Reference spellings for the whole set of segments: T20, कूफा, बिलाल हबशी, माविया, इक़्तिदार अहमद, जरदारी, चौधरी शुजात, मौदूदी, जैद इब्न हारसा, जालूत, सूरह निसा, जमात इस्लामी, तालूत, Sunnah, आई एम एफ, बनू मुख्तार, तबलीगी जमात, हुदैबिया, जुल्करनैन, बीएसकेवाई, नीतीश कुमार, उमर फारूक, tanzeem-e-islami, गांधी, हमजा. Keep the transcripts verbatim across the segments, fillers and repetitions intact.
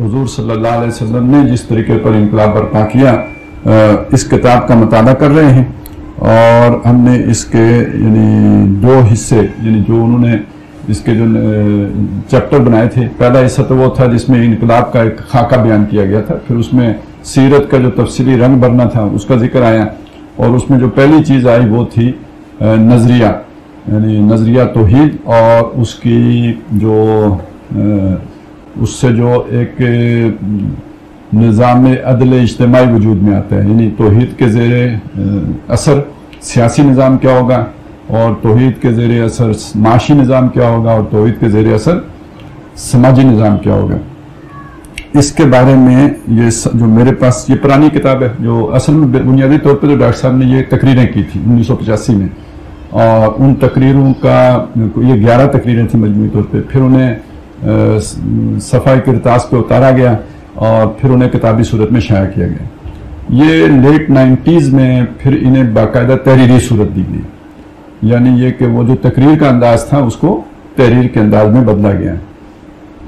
हुजूर सल्लल्लाहु अलैहि वसल्लम ने जिस तरीके पर इनकलाब बर्पा किया इस किताब का मुताला कर रहे हैं। और हमने इसके यानी दो हिस्से यानी जो उन्होंने इसके जो चैप्टर बनाए थे, पहला हिस्सा तो वो था जिसमें इनकलाब का एक खाका बयान किया गया था, फिर उसमें सीरत का जो तफसीली रंग भरना था उसका जिक्र आया, और उसमें जो पहली चीज़ आई वो थी नज़रिया यानी नज़रिया तौहीद और उसकी जो उससे जो एक निज़ाम अदल इज्तिमाई वजूद में आता है, यानी तौहीद के ज़ेरे असर सियासी निज़ाम क्या होगा, और तौहीद के ज़ेरे असर माशी निज़ाम क्या होगा, और तौहीद के ज़ेरे असर समाजी निज़ाम क्या होगा। इसके बारे में ये जो मेरे पास ये पुरानी किताब है जो असल में बुनियादी तौर पर जो डॉक्टर साहब ने ये तकरीरें की थी उन्नीस सौ पचासी में, और उन तकरीरों का ये ग्यारह तकरीरें थी मजमूई तौर पर, फिर उन्हें सफ़ाई किरतास पर उतारा गया और फिर उन्हें किताबी सूरत में शाया किया गया। ये लेट नाइन्टीज़ में फिर इन्हें बाकायदा तहरीरी सूरत दी गई, यानी ये कि वो जो तकरीर का अंदाज़ था उसको तहरीर के अंदाज में बदला गया।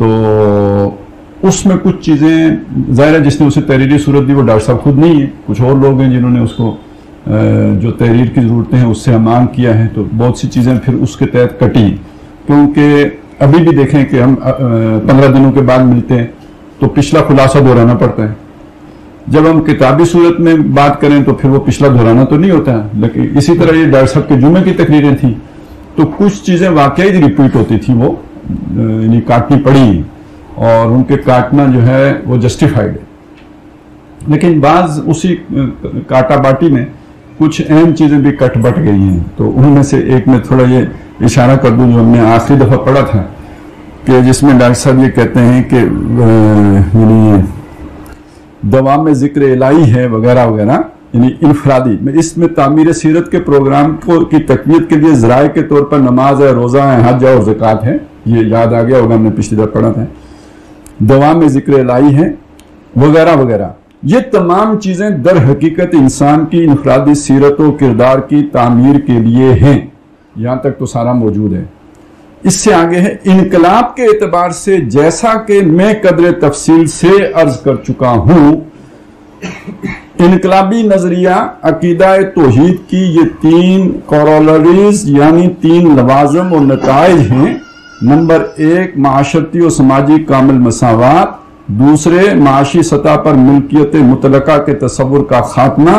तो उसमें कुछ चीज़ें ज़ाहिर है जिसने उसे तहरीरी सूरत दी वो डॉक्टर साहब खुद नहीं है, कुछ और लोग हैं जिन्होंने उसको जो तहरीर की ज़रूरतें हैं उससे हम मांग किया है, तो बहुत सी चीज़ें फिर उसके तहत कटी। क्योंकि अभी भी देखें कि हम पंद्रह दिनों के बाद मिलते हैं तो पिछला खुलासा दोहराना पड़ता है, जब हम किताबी सूरत में बात करें तो फिर वो पिछला दोहराना तो नहीं होता है। लेकिन इसी तरह ये डॉक्टर साहब के जुमे की तकरीरें थीं तो कुछ चीज़ें वाकई रिपीट होती थी, वो यानी काटनी पड़ी और उनके काटना जो है वो जस्टिफाइड है। लेकिन बाज उसी काटा बाटी में कुछ अहम चीज़ें भी कट बट गई हैं, तो उनमें से एक में थोड़ा ये इशारा कर दूँ जो हमने आखिरी दफ़ा पढ़ा था कि जिसमें डॉक्टर साहब ये कहते हैं कि यानी दवा में ज़िक्र इलाही है वगैरह वगैरह, यानी इनफरादी में इसमें तामीर सीरत के प्रोग्राम को की तकवीत के लिए ज़राए के तौर पर नमाज है, रोज़ा है, हज और ज़कात है। ये याद आ गया होगा, हमने पिछली दफ़ा पढ़ा था दवा में ज़िक्र इलाही है वगैरह वगैरह। ये तमाम चीज़ें दर हकीकत इंसान की इनफरादी सीरत व किरदार की तामीर के लिए हैं, यहाँ तक तो सारा मौजूद है। इससे आगे है इनकलाब के एतबार से, जैसा कि मैं कदर तफसील से अर्ज कर चुका हूँ, इनकलाबी नजरिया अकीदा तौहीद की ये तीन कॉरोलरीज यानी तीन लवाजम और नताइज हैं। नंबर एक माशरती और समाजी कामिल मसावात, दूसरे माशी सतह पर मिल्कियत मुतलका के तस्वुर का खात्मा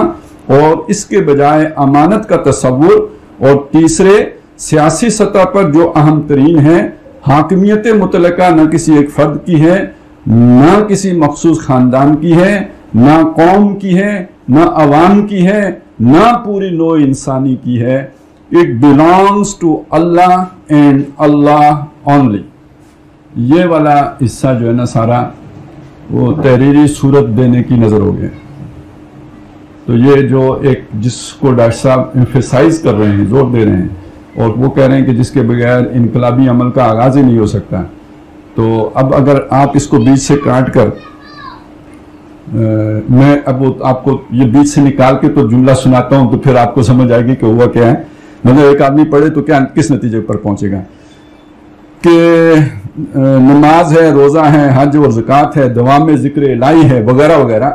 और इसके बजाय अमानत का तस्वुर, और तीसरे सियासी सतह पर जो अहम तरीन है हाकिमियत मुतलका न किसी एक फर्द की है, ना किसी मखसूस खानदान की है, ना कौम की है, ना अवाम की है, ना पूरी नो इंसानी की है। It belongs to Allah and Allah only. ये वाला हिस्सा जो है ना सारा वो तहरीरी सूरत देने की नज़र हो गया। तो ये जो एक जिसको डॉक्टर साहब एम्फेसाइज कर रहे हैं, जोर दे रहे हैं, और वो कह रहे हैं कि जिसके बगैर इनकलाबी अमल का आगाज़ ही नहीं हो सकता, तो अब अगर आप इसको बीच से काट कर आ, मैं अब वो आपको ये बीच से निकाल के तो जुमला सुनाता हूँ तो फिर आपको समझ आएगी कि हुआ क्या है, मतलब एक आदमी पढ़े तो क्या किस नतीजे पर पहुँचेगा। कि नमाज है, रोज़ा है, हज और ज़कात है, दवा में ज़िक्र इलाही है वगैरह वगैरह,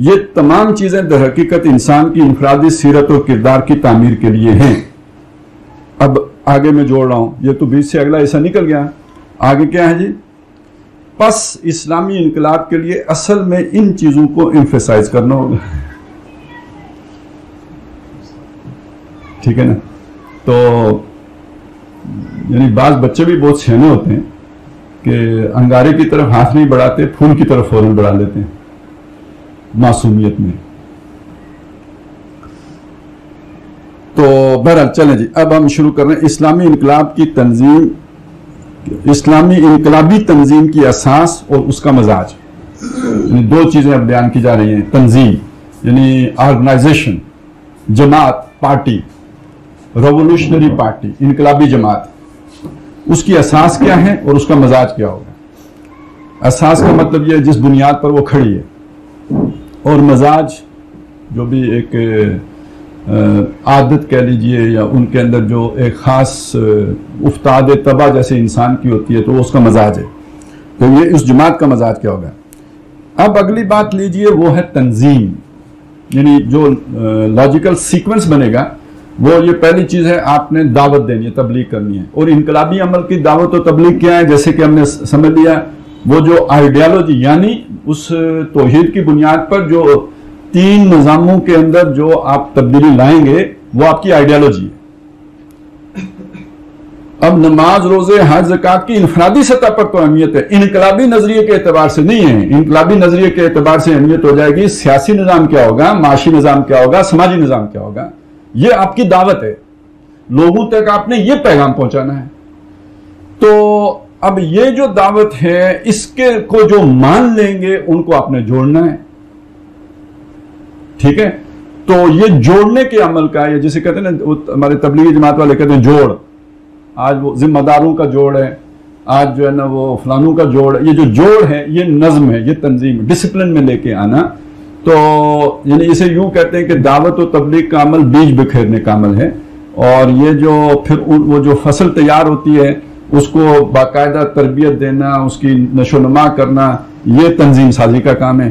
ये तमाम चीज़ें दर हकीकत इंसान की इनफरादी सीरत और किरदार की तामीर के लिए हैं। अब आगे मैं जोड़ रहा हूँ, ये तो बीच से अगला हिस्सा निकल गया, आगे क्या है जी, बस इस्लामी इनकलाब के लिए असल में इन चीज़ों को एम्फेसाइज करना होगा, ठीक है ना। तो यानी बाज बच्चे भी बहुत सहने होते हैं कि अंगारे की तरफ हाथ नहीं बढ़ाते, फूल की तरफ फौरन बढ़ा लेते हैं मासूमियत में। तो बहरहाल चलें जी, अब हम शुरू कर रहे हैं इस्लामी इनकलाब की तंजीम, इस्लामी इनकलाबी तंजीम की असास और उसका मजाज। दो चीज़ें अब बयान की जा रही हैं, तंजीम यानी ऑर्गेनाइजेशन, जमात, पार्टी, रेवोल्यूशनरी पार्टी, इनकलाबी जमात, उसकी असास क्या है और उसका मजाज क्या होगा। असास का मतलब यह है जिस बुनियाद पर वो खड़ी है, और मजाज जो भी एक आदत कह लीजिए या उनके अंदर जो एक ख़ास उफ्ताद तबा जैसे इंसान की होती है तो उसका मजाज है। तो ये उस जमात का मजाज क्या होगा। अब अगली बात लीजिए, वो है तंजीम, यानी जो लॉजिकल सीक्वेंस बनेगा वो, ये पहली चीज़ है आपने दावत देनी है, तबलीग करनी है। और इनकलाबी अमल की दावत और तबलीग क्या है, जैसे कि हमने समझ लिया, वो जो आइडियालॉजी यानी उस तौहीद की बुनियाद पर जो तीन निज़ामों के अंदर जो आप तब्दीली लाएंगे वो आपकी आइडियालॉजी है। अब नमाज, रोजे, हज, ज़कात की इनफरादी सतह पर तो अहमियत है, इनकलाबी नजरिए के एतबार से नहीं है। इनकलाबी नजरिए के एतबार से अहमियत हो जाएगी सियासी निज़ाम क्या होगा, माशी निज़ाम क्या होगा, समाजी निज़ाम क्या होगा। ये आपकी दावत है, लोगों तक आपने ये पैगाम पहुंचाना है। तो अब ये जो दावत है, इसके को जो मान लेंगे उनको आपने जोड़ना है, ठीक है। तो ये जोड़ने के अमल का, ये जिसे कहते हैं ना, हमारे तबलीगी जमात वाले कहते हैं जोड़, आज वो जिम्मेदारों का जोड़ है, आज जो है ना वो फलानों का जोड़ है। ये जो जोड़ है ये नज़म है, ये तंजीम, डिसिप्लिन में लेके आना। तो यानी इसे यूँ कहते हैं कि दावत और तबलीग का अमल बीज बिखेरने का अमल है। और ये जो फिर वो जो फसल तैयार होती है उसको बाकायदा तरबियत देना, उसकी नशोनुमा करना, ये तंजीम साजी का काम है।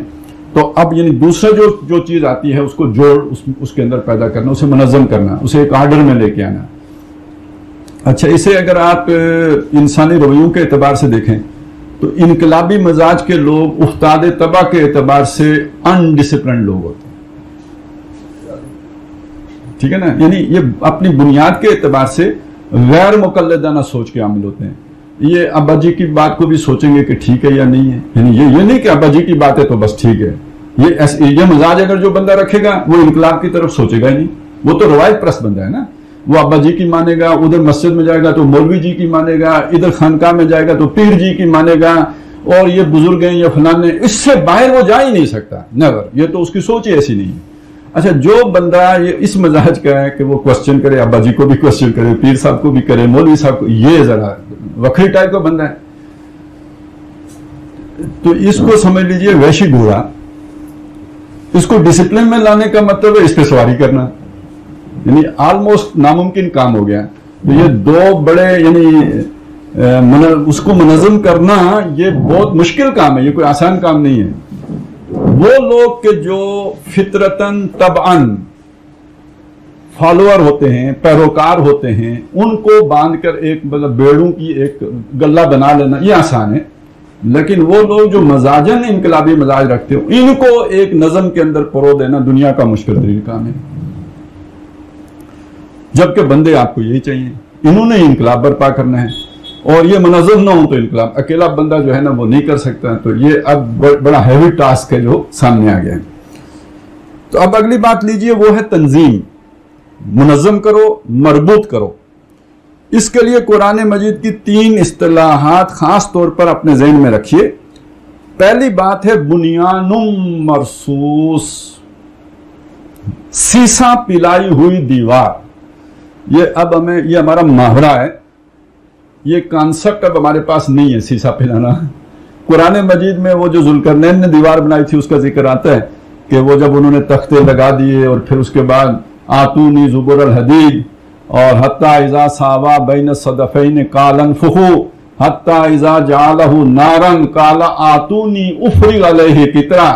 तो अब यानी दूसरा जो जो चीज़ आती है उसको जोड़ उस, उसके अंदर पैदा करना, उसे मुनज़्ज़म करना, उसे एक आर्डर में लेके आना। अच्छा, इसे अगर आप इंसानी रवैयों के एतबार से देखें तो इनकलाबी मजाज के लोग उस्ताद तबा के एतबार से अनडिसिप्लिन लोग होते हैं, ठीक है ना। यानी ये अपनी बुनियाद के एतबार से गैर मुकल्लदाना सोच के आमिल होते हैं। ये अब्बा जी की बात को भी सोचेंगे कि ठीक है या नहीं है, यानी ये ये नहीं कि अब्बा जी की बात है तो बस ठीक है। ये ये मजाज अगर जो बंदा रखेगा वो इनकलाब की तरफ सोचेगा ही नहीं, वो तो रवायत परस्त बंदा है ना। वो अब्बा जी की मानेगा, उधर मस्जिद में जाएगा तो मौलवी जी की मानेगा, इधर खानकाह में जाएगा तो पीर जी की मानेगा, और ये बुजुर्ग हैं या फलाने, इससे बाहर वो जा ही नहीं सकता, नेवर। ये तो उसकी सोच ही ऐसी नहीं है। अच्छा, जो बंदा ये इस मजाज का है कि वो क्वेश्चन करे, अब्बा जी को भी क्वेश्चन करे, पीर साहब को भी करे, मौलवी साहब को, ये जरा वखरी टाइप का बंदा है, तो इसको समझ लीजिए वैशी घोड़ा। इसको डिसिप्लिन में लाने का मतलब है इस पर सवारी करना, यानी ऑलमोस्ट नामुमकिन काम हो गया। तो ये दो बड़े यानी उसको मुनज़्ज़म करना ये बहुत मुश्किल काम है, ये कोई आसान काम नहीं है। वो लोग के जो फितरतन तबअन फॉलोअर होते हैं, पैरोकार होते हैं, उनको बांधकर एक मतलब बेड़ों की एक गल्ला बना लेना ये आसान है। लेकिन वो लोग जो मजाजन इनकलाबी मजाज रखते हो, इनको एक नज़म के अंदर परो देना दुनिया का मुश्किल तरीन काम है, जबकि बंदे आपको यही चाहिए। इन्होंने इनकलाब बर्पा करना है और ये मुनज़्ज़म ना हो तो इनकलाब, अकेला बंदा जो है ना वो नहीं कर सकता। तो ये अब बड़ा हैवी टास्क है जो सामने आ गया है। तो अब अगली बात लीजिए, वो है तंजीम, मुनज़्ज़म करो, मरबूत करो। इसके लिए कुरान मजीद की तीन इस्तिलाहात खास तौर पर अपने जहन में रखिए। पहली बात है बुनियानुम मरसूस, सीसा पिलाई हुई दीवार। ये अब हमें, ये हमारा मुहावरा है, ये कॉन्सेप्ट अब हमारे पास नहीं है, शीशा पिलाना। कुरान मजीद में वो जो जुल्करनैन ने दीवार बनाई थी उसका जिक्र आता है कि वो जब उन्होंने तख्ते लगा दिए और फिर उसके बाद आतूनी जुबर अल हदीद और हत्ता इज़ा सावा बैन सदफैन कालन फुहू हत्ता इज़ा जालहू नारन काला आतूनी उफरिग अलैहि कितरा।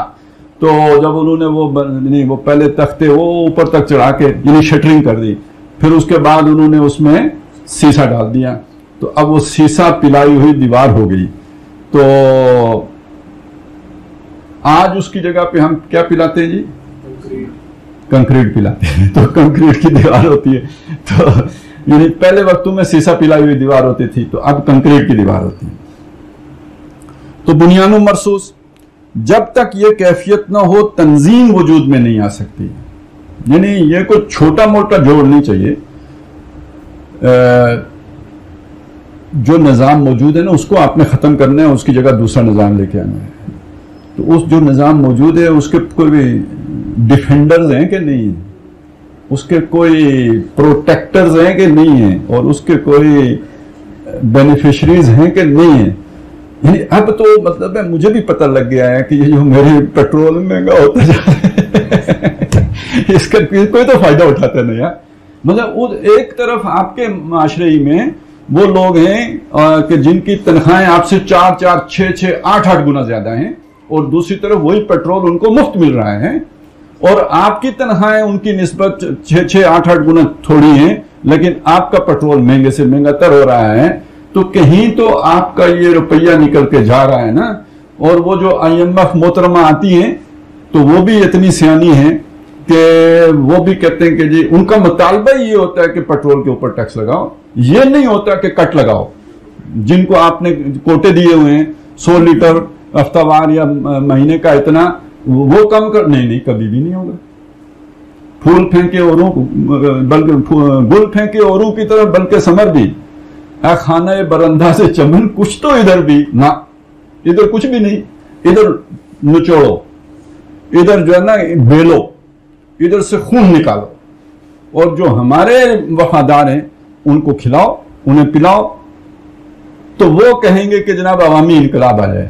तो जब उन्होंने वो नहीं, वो पहले तख्ते वो ऊपर तक चढ़ा के यानी शटरिंग कर दी, फिर उसके बाद उन्होंने उसमें शीशा डाल दिया, तो अब वो शीशा पिलाई हुई दीवार हो गई। तो आज उसकी जगह पे हम क्या पिलाते हैं जी, कंक्रीट, कंक्रीट पिलाते हैं। तो कंक्रीट की दीवार होती है, तो यानी पहले वक्तों में शीशा पिलाई हुई दीवार होती थी, तो अब कंक्रीट की दीवार होती है। तो बुनियानु मरसूस, जब तक ये कैफियत ना हो तंजीम वजूद में नहीं आ सकती। यानी ये कोई छोटा मोटा जोड़ नहीं चाहिए, जो निज़ाम मौजूद है ना उसको आपने ख़त्म करना है, उसकी जगह दूसरा निज़ाम लेके आना है। तो उस जो निज़ाम मौजूद है उसके कोई भी डिफेंडर्स हैं कि नहीं है, उसके कोई प्रोटेक्टर्स हैं कि नहीं है, और उसके कोई बेनिफिशरीज हैं कि नहीं है। यानी अब तो मतलब है, मुझे भी पता लग गया है कि ये जो मेरे पेट्रोल महंगा होता जा रहा है इसका कोई तो फायदा उठाता नहीं यार। मतलब एक तरफ आपके माशरे में वो लोग हैं कि जिनकी तनख्वाहें आपसे चार चार छः छः आठ आठ गुना ज्यादा हैं, और दूसरी तरफ वही पेट्रोल उनको मुफ्त मिल रहा है और आपकी तनख्वाहें उनकी निस्बत छः छः आठ आठ गुना थोड़ी हैं, लेकिन आपका पेट्रोल महंगे से महंगा तर हो रहा है। तो कहीं तो आपका ये रुपया निकल के जा रहा है ना। और वो जो आई एम एफ मोहतरमा आती हैं तो वो भी इतनी सियानी है कि वो भी कहते हैं कि जी उनका मुतालबा ये होता है कि पेट्रोल के ऊपर टैक्स लगाओ, ये नहीं होता कि कट लगाओ। जिनको आपने कोटे दिए हुए हैं सौ लीटर हफ्तावार या महीने का इतना, वो कम कर नहीं नहीं कभी भी नहीं होगा। फूल फेंके औरों बल्कि गुल फेंके औरों की तरफ बल्कि समर भी आ खाना बरंदा से चमन, कुछ तो इधर भी ना, इधर कुछ भी नहीं, इधर निचोड़ो, इधर जो है ना बेलो, इधर से खून निकालो और जो हमारे वफादार हैं उनको खिलाओ, उन्हें पिलाओ। तो वो कहेंगे कि जनाब अवामी इनकलाब आ जाए।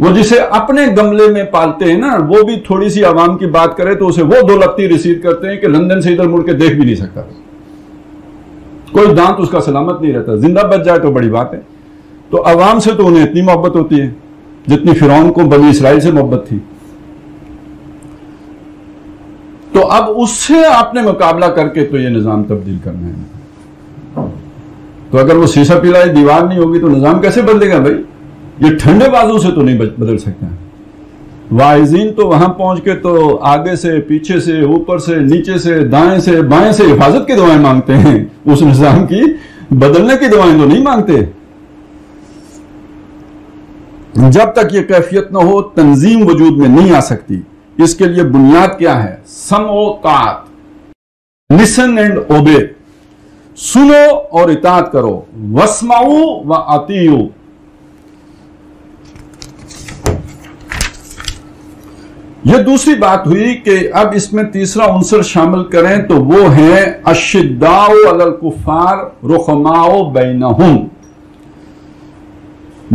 वो जिसे अपने गमले में पालते हैं ना, वो भी थोड़ी सी आवाम की बात करे तो उसे वो दो लपती रिसीव करते हैं कि लंदन से इधर मुड़ के देख भी नहीं सकता, कोई दांत उसका सलामत नहीं रहता, जिंदा बच जाए तो बड़ी बात है। तो आवाम से तो उन्हें इतनी मोहब्बत होती है जितनी फिरौन को बनी इसराइल से मोहब्बत थी। तो अब उससे आपने मुकाबला करके तो ये निज़ाम तब्दील करना है। तो अगर वो शीशा पिलाए दीवार नहीं होगी तो निज़ाम कैसे बदलेगा भाई? ये ठंडे बाजू से तो नहीं बदल सकता। वाइजीन तो वहां पहुंच के तो आगे से पीछे से ऊपर से नीचे से दाएं से बाएं से हिफाजत की दुआएं मांगते हैं, उस निज़ाम की बदलने की दुआएं तो नहीं मांगते। जब तक ये कैफियत ना हो तंजीम वजूद में नहीं आ सकती। इसके लिए बुनियाद क्या है? समो ताआत, लिसन एंड ओबे, सुनो और इताअत करो। वस्माऊ व अतीऊ, यह दूसरी बात हुई कि अब इसमें तीसरा उंसर शामिल करें तो वो है अशिद्दाओ अलल कुफार रुखमाओ बैनहुम।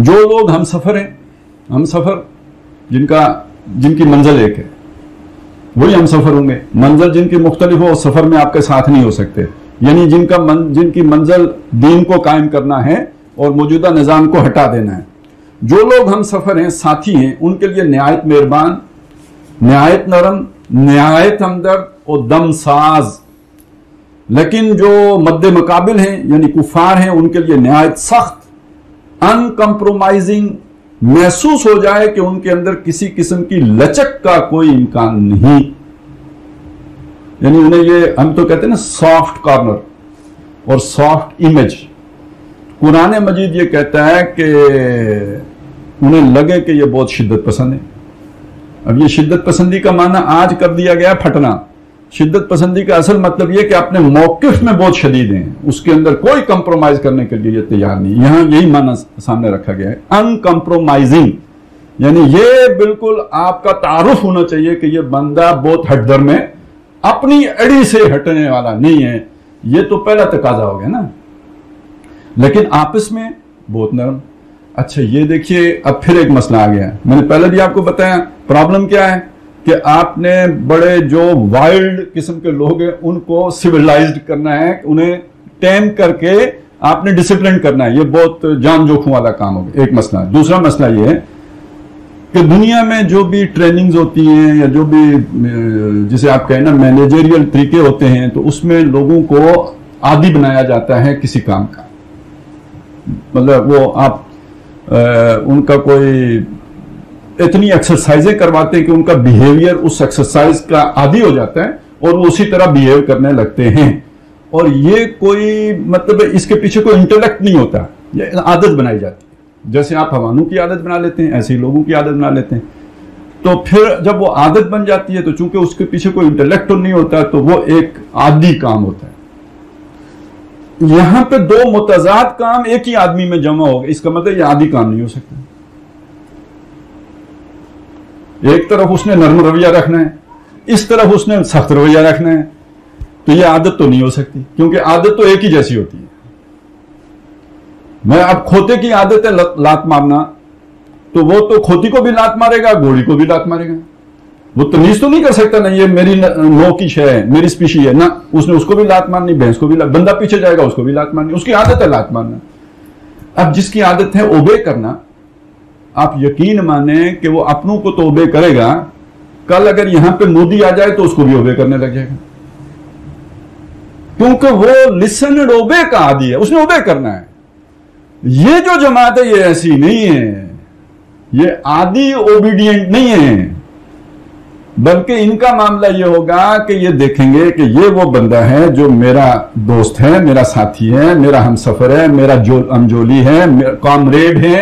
जो लोग हम सफर हैं, हम सफर जिनका जिनकी मंजिल एक है वही हम सफर होंगे। मंजिल जिनकी मुख्तलिफ हो, सफर में आपके साथ नहीं हो सकते। यानी जिनका मन, जिनकी मंजिल दीन को कायम करना है और मौजूदा निज़ाम को हटा देना है, जो लोग हम सफर हैं, साथी हैं, उनके लिए नहायत मेहरबान, नहायत नरम, नहायत हमदर्द और दमसाज। लेकिन जो मद्दे मुकाबिल हैं यानी कुफार हैं, उनके लिए नहायत सख्त, अनकम्प्रोमाइजिंग। महसूस हो जाए कि उनके अंदर किसी किस्म की लचक का कोई इम्कान नहीं। यानी उन्हें ये हम तो कहते हैं ना सॉफ्ट कॉर्नर और सॉफ्ट इमेज। कुरान मजीद ये कहता है कि उन्हें लगे कि ये बहुत शिद्दत पसंद है। अब ये शिद्दत पसंदी का माना आज कर दिया गया फटना। शिद्दत पसंदी का असल मतलब यह कि अपने मौकिफ में बहुत शदीद हैं, उसके अंदर कोई कंप्रोमाइज करने के लिए तैयार नहीं। यहां यही माना सामने रखा गया है, अनकंप्रोमाइजिंग। यानी ये बिल्कुल आपका तारुफ होना चाहिए कि यह बंदा बहुत हटदर में अपनी अड़ी से हटने वाला नहीं है। यह तो पहला तकाजा हो गया ना। लेकिन आपस में बहुत नरम। अच्छा ये देखिए, अब फिर एक मसला आ गया। मैंने पहले भी आपको बताया प्रॉब्लम क्या है कि आपने बड़े जो वाइल्ड किस्म के लोग हैं उनको सिविलाइज्ड करना है, उन्हें टैम करके आपने डिसिप्लिन करना है। ये बहुत जान जोखिम वाला काम हो गया, एक मसला। दूसरा मसला ये है कि दुनिया में जो भी ट्रेनिंग्स होती हैं या जो भी जिसे आप कहें ना मैनेजरियल तरीके होते हैं, तो उसमें लोगों को आदी बनाया जाता है किसी काम का। मतलब वो आप आ, उनका कोई इतनी एक्सरसाइजें करवाते हैं कि उनका बिहेवियर उस एक्सरसाइज का आदी हो जाता है और वो उसी तरह बिहेव करने लगते हैं। और ये कोई मतलब इसके पीछे कोई इंटेलेक्ट नहीं होता, ये आदत बनाई जाती है। जैसे आप हवानों की आदत बना लेते हैं, ऐसे ही लोगों की आदत बना लेते हैं। तो फिर जब वो आदत बन जाती है तो चूंकि उसके पीछे कोई इंटेलेक्ट नहीं होता तो वो एक आदी काम होता है। यहां पर दो मुतजाद काम एक ही आदमी में जमा हो गए, इसका मतलब ये आदी काम नहीं हो सकता। एक तरफ उसने नर्म रवैया रखना है, इस तरफ उसने सख्त रवैया रखना है, तो ये आदत तो नहीं हो सकती क्योंकि आदत तो एक ही जैसी होती है। मैं अब खोते की आदत है लात मारना, तो वो तो खोती को भी लात मारेगा, घोड़ी को भी लात मारेगा। वो तमीज तो नहीं कर सकता ना ये मेरी नो की शय है, मेरी स्पीशी है ना, उसने उसको भी लात मारनी, भैंस को भी लात, बंदा पीछे जाएगा उसको भी लात मारनी, उसकी आदत है लात मारना। अब जिसकी आदत है ओबे करना, आप यकीन माने कि वो अपनों को तो ओबे करेगा, कल अगर यहां पे मोदी आ जाए तो उसको भी ओबे करने लगेगा, क्योंकि वो लिसन एंड ओबे का आदी है, उसने ओबे करना है। ये जो जमात है ये ऐसी नहीं है, ये आदि ओबीडियंट नहीं है, बल्कि इनका मामला ये होगा कि ये देखेंगे कि ये वो बंदा है जो मेरा दोस्त है, मेरा साथी है, मेरा हमसफर है, मेरा जो हमजोली है, कॉमरेड है।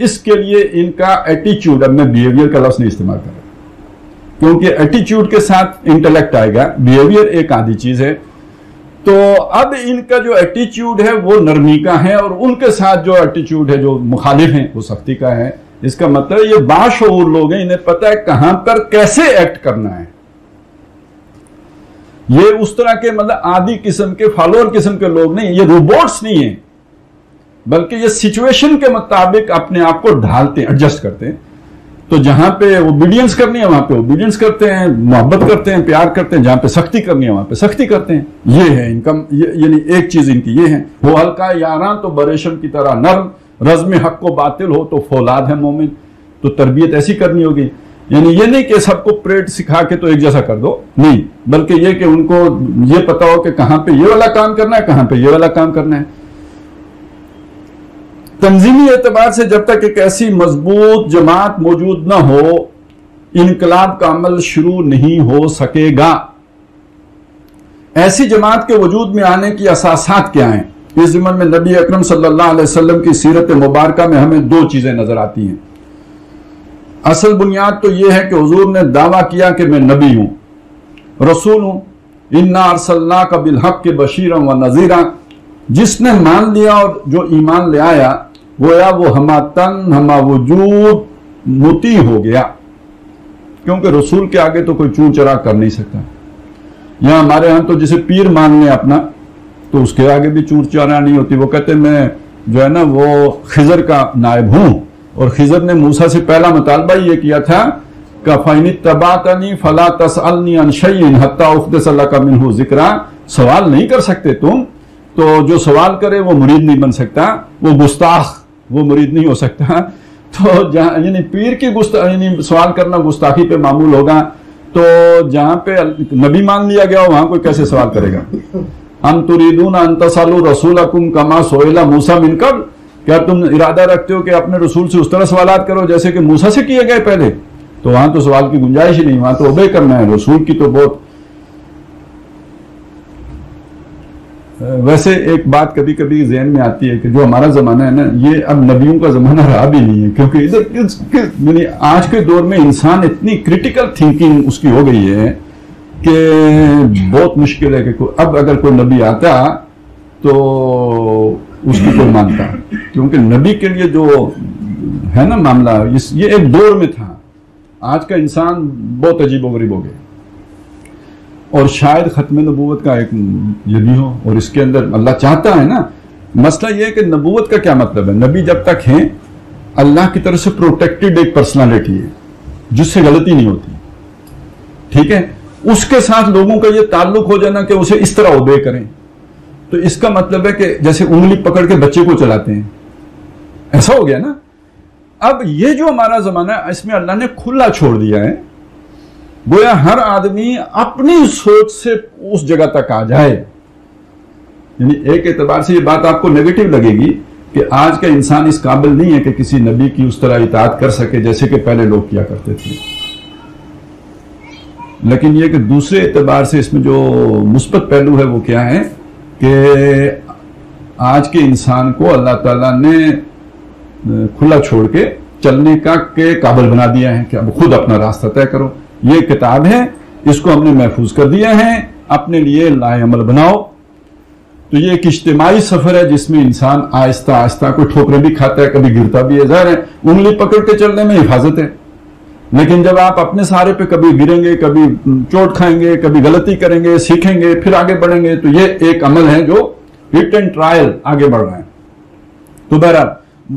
इसके लिए इनका एटीट्यूड, अब मैं बिहेवियर का लफ्ज नहीं इस्तेमाल कर रहा क्योंकि एटीट्यूड के साथ इंटेलेक्ट आएगा, बिहेवियर एक आधी चीज है। तो अब इनका जो एटीट्यूड है वो नरमी का है और उनके साथ जो एटीट्यूड है जो मुखालिफ है वो सख्ती का है। इसका मतलब ये बाशऊर लोग हैं, इन्हें पता है कहां पर कैसे एक्ट करना है। ये उस तरह के मतलब आदि किस्म के फॉलोअर किस्म के लोग नहीं, ये रोबोट्स नहीं है, बल्कि ये सिचुएशन के मुताबिक अपने आप को ढालते हैं, एडजस्ट करते हैं। तो जहां पे ओबीडियंस करनी है वहां पे ओबीडियंस करते हैं, मोहब्बत करते हैं, प्यार करते हैं, जहां पे सख्ती करनी है वहां पे सख्ती करते हैं। ये है इनका, यानी एक चीज इनकी ये है। वो हल्का यारां तो बरेशम की तरह नर्म, रज़्म हक को बातिल हो तो फौलाद है मोमिन। तो तरबियत ऐसी करनी होगी, यानी ये नहीं कि सबको परेड सिखा के तो एक जैसा कर दो, नहीं, बल्कि ये कि उनको ये पता हो कि कहां पे ये वाला काम करना है, कहां पे ये वाला काम करना है। तंजीमी एतबार से जब तक एक ऐसी मजबूत जमात मौजूद ना हो, इनकलाब का अमल शुरू नहीं हो सकेगा। ऐसी जमात के वजूद में आने की असासात क्या हैं? इस ज़िम्मन में नबी अकरम सल्लल्लाहु अलैहि वसल्लम की सीरत मुबारका में हमें दो चीजें नजर आती हैं। असल बुनियाद तो यह है कि हुजूर ने दावा किया कि मैं नबी हूं, रसूल हूं। इन्ना अर्सलनाका बिल हक के बशीरन व नजीरा। जिसने मान लिया और जो ईमान ले आया वो या वो हमा तन हमा वजूद मोती हो गया, क्योंकि रसूल के आगे तो कोई चू चरा कर नहीं सकता। यहां हमारे यहां तो जिसे पीर मान लें अपना तो उसके आगे भी चूर चारा नहीं होती। वो कहते मैं जो है ना वो खिजर का नायब हूं, और खिजर ने मूसा से पहला मुतालबा ये किया था का फाइन तबातनी फला तसअलनी अन शयइन हत्ता उहदसलका मिनहु जिक्रा। सवाल नहीं कर सकते तुम, तो जो सवाल करे वो मुरीद नहीं बन सकता, वो गुस्ताख, वो मुरीद नहीं हो सकता। तो जहाँ यानी पीर की गुस्ता यानी सवाल करना गुस्ताखी पे मामूल होगा। तो जहाँ पे नबी मान लिया गया वहां कोई कैसे सवाल करेगा? हम तुरीदून अंतसालू रसूलकुम कमा सोइला मूसा मिन कब्ल। क्या तुम इरादा रखते हो कि अपने रसूल से उस तरह सवालात करो जैसे कि मूसा से किए गए पहले? तो वहां तो सवाल की गुंजाइश ही नहीं, वहां तो ओबे करना है रसूल की। तो बहुत वैसे एक बात कभी कभी जहन में आती है कि जो हमारा जमाना है ना, ये अब नबियों का जमाना रहा भी नहीं है, क्योंकि इधर आज के दौर में इंसान इतनी क्रिटिकल थिंकिंग उसकी हो गई है कि बहुत मुश्किल है कि अब अगर कोई नबी आता तो उसको कोई मानता, क्योंकि नबी के लिए जो है ना मामला इस, ये एक दौर में था। आज का इंसान बहुत अजीबोगरीब हो गया, और शायद खत्म नबूवत का एक ये भी हो, और इसके अंदर अल्लाह चाहता है ना। मसला ये है कि नबूवत का क्या मतलब है? नबी जब तक हैं अल्लाह की तरफ से प्रोटेक्टेड एक पर्सनालिटी है जिससे गलती नहीं होती, ठीक है? उसके साथ लोगों का ये ताल्लुक हो जाना कि उसे इस तरह ओबे करें, तो इसका मतलब है कि जैसे उंगली पकड़ के बच्चे को चलाते हैं, ऐसा हो गया ना। अब ये जो हमारा जमाना है इसमें अल्लाह ने खुला छोड़ दिया है, गोया हर आदमी अपनी सोच से उस जगह तक आ जाए। यानी एक एतबार से ये बात आपको नेगेटिव लगेगी कि आज का इंसान इस काबिल नहीं है कि किसी नबी की उस तरह इताअत कर सके जैसे कि पहले लोग किया करते थे। लेकिन यह कि दूसरे एतबार से इसमें जो मुस्बत पहलू है वो क्या है कि आज के इंसान को अल्लाह ताला ने खुला छोड़ के चलने का के काबिल बना दिया है कि अब खुद अपना रास्ता तय करो। ये किताब है, इसको हमने महफूज कर दिया है, अपने लिए लाएअमल बनाओ। तो ये एक इज्तिमाई सफर है जिसमें इंसान आहिस्ता आहिस्ता कोई ठोकरें भी खाता है, कभी गिरता भी है। ज़ाहिर है उंगली पकड़ के चलने में हिफाजत है, लेकिन जब आप अपने सहारे पे कभी गिरेंगे, कभी चोट खाएंगे, कभी गलती करेंगे, सीखेंगे, फिर आगे बढ़ेंगे, तो ये एक अमल है जो हिट एंड ट्रायल आगे बढ़ रहा है। तो बहरहाल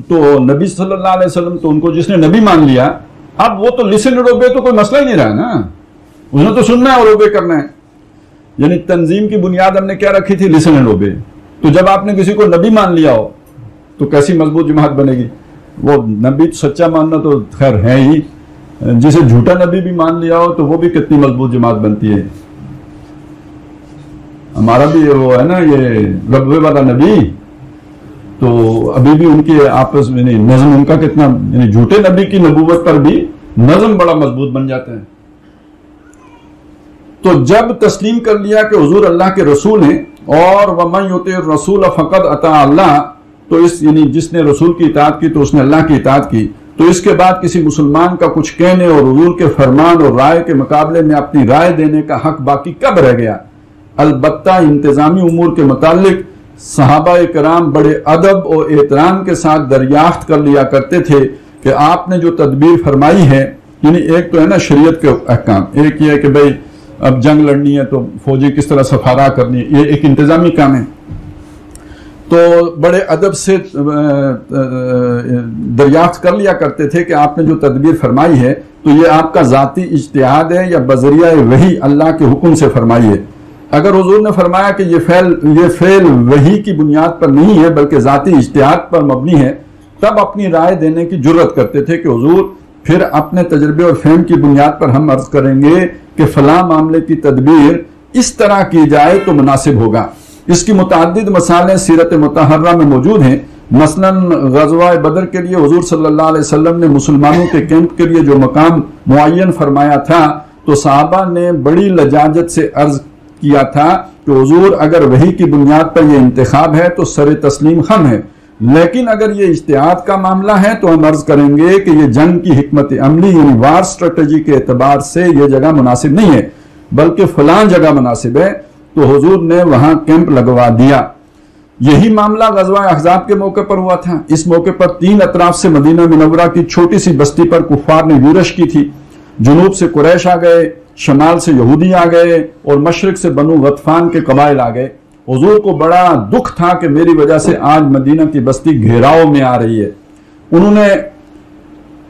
तो नबी सल्लल्लाहु अलैहि वसल्लम तो उनको जिसने नबी मान लिया, अब वो तो लिसन एंड ओबे तो कोई मसला ही नहीं रहा ना, उसने तो सुनना है और ओबे करना है। यानी तंजीम की बुनियाद हमने क्या रखी थी? लिसन एंड ओबे। तो जब आपने किसी को नबी मान लिया हो तो कैसी मजबूत जमात बनेगी? वो नबी सच्चा मानना तो खैर है ही, जिसे झूठा नबी भी मान लिया हो तो वो भी कितनी मजबूत जमात बनती है। हमारा भी वो है ना ये रब्बे वाला नबी, तो अभी भी उनके आपस में नज़म उनका कितना, यानी झूठे नबी की नबूवत पर भी नज़म बड़ा मजबूत बन जाता है। तो जब तस्लीम कर लिया कि हुजूर अल्लाह के रसूल हैं और वमन युति रसूल फकद अता अल्लाह, तो इस यानी जिसने रसूल की इताअत की तो उसने अल्लाह की इताअत की। तो इसके बाद किसी मुसलमान का कुछ कहने और हुजूर के फरमान और राय के मुकाबले में अपनी राय देने का हक बाकी कब रह गया? अलबत्ता इंतजामी उमूर के मुतालिक सहाबा कराम बड़े अदब और एहतराम के साथ दरियाफ्त कर लिया करते थे कि आपने जो तदबीर फरमाई है, यानी एक तो है ना शरीयत के अहकाम, एक ये है कि भाई अब जंग लड़नी है तो फौजी किस तरह सफारा करनी है, ये एक इंतजामी काम है, तो बड़े अदब से दरियाफ्त कर लिया करते थे कि आपने जो तदबीर फरमाई है तो ये आपका ज़ाती इज्तिहाद है या बजरिया वही अल्लाह के हुक्म से फरमाई है। अगर हुजूर ने फरमाया कि ये फैल ये फैल वही की बुनियाद पर नहीं है बल्कि ज़ाती इज्तिहाद पर मबनी है, तब अपनी राय देने की जुर्रत करते थे कि हुजूर फिर अपने तजर्बे और फहम की बुनियाद पर हम अर्ज़ करेंगे कि फलां मामले की तदबीर इस तरह की जाए तो मुनासिब होगा। इसकी मुतादिद मसाले सीरत मुतहर्रा में मौजूद हैं। मसलन ग़ज़वा बदर के लिए हुजूर सल्लल्लाहु अलैहि वसल्लम ने मुसलमानों के कैंप के लिए जो मकाम मुअय्यन फरमाया था तो सहाबा ने बड़ी लजाजत से अर्ज किया था कि हुजूर अगर वही की बुनियाद पर यह इंतखाब है तो सर तस्लीम हम है, लेकिन अगर ये इज्तिहाद का मामला है तो हम अर्ज करेंगे कि यह जंग की हिकमत अमली यानी वार स्ट्रेटजी के एतबार से यह जगह मुनासिब नहीं है बल्कि फलां जगह मुनासिब है, तो हुजूर ने वहां कैंप लगवा दिया। यही मामला ग़ज़वा अहज़ाब के मौके पर हुआ था। इस मौके पर तीन अतराफ से मदीना मुनव्वरा की छोटी सी बस्ती पर कुफ्फार ने यूरश की थी। जुनूब से कुरैश आ गए, शमाल से यहूदी आ गए और मशरक से बनु गतफान के कबाइल आ गए। हुजूर को बड़ा दुख था कि मेरी वजह से आज मदीना की बस्ती घेराव में आ रही है। उन्होंने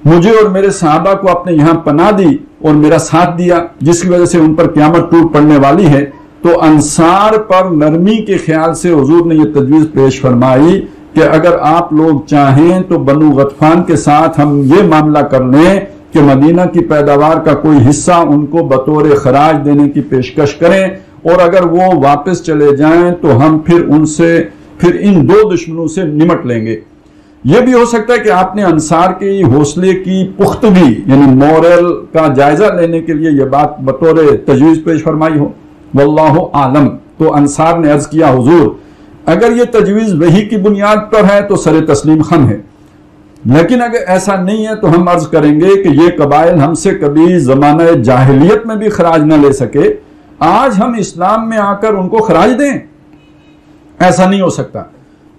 मुझे और मेरे सहाबा को अपने यहाँ पनाह दी और मेरा साथ दिया, जिसकी वजह से उन पर क़यामत टूट पड़ने वाली है। तो अंसार पर नरमी के ख्याल से हुजूर ने यह तजवीज़ पेश फरमाई कि अगर आप लोग चाहें तो बनु गतफान के साथ हम ये मामला कर लें कि मदीना की पैदावार का कोई हिस्सा उनको बतौर खराज देने की पेशकश करें, और अगर वो वापस चले जाएं तो हम फिर उनसे फिर इन दो दुश्मनों से निमट लेंगे। यह भी हो सकता है कि आपने अंसार के हौसले की पुख्तगी यानी मोरल का जायजा लेने के लिए यह बात बतौर तजवीज़ पेश फरमाई हो, वल्लाहु आलम। तो अंसार ने अर्ज किया हुजूर अगर यह तजवीज़ वही की बुनियाद पर है तो सर तस्लीम खम है, लेकिन अगर ऐसा नहीं है तो हम अर्ज करेंगे कि ये कबाइल हमसे कभी जमाना जाहिलियत में भी खराज ना ले सके, आज हम इस्लाम में आकर उनको खराज दें, ऐसा नहीं हो सकता।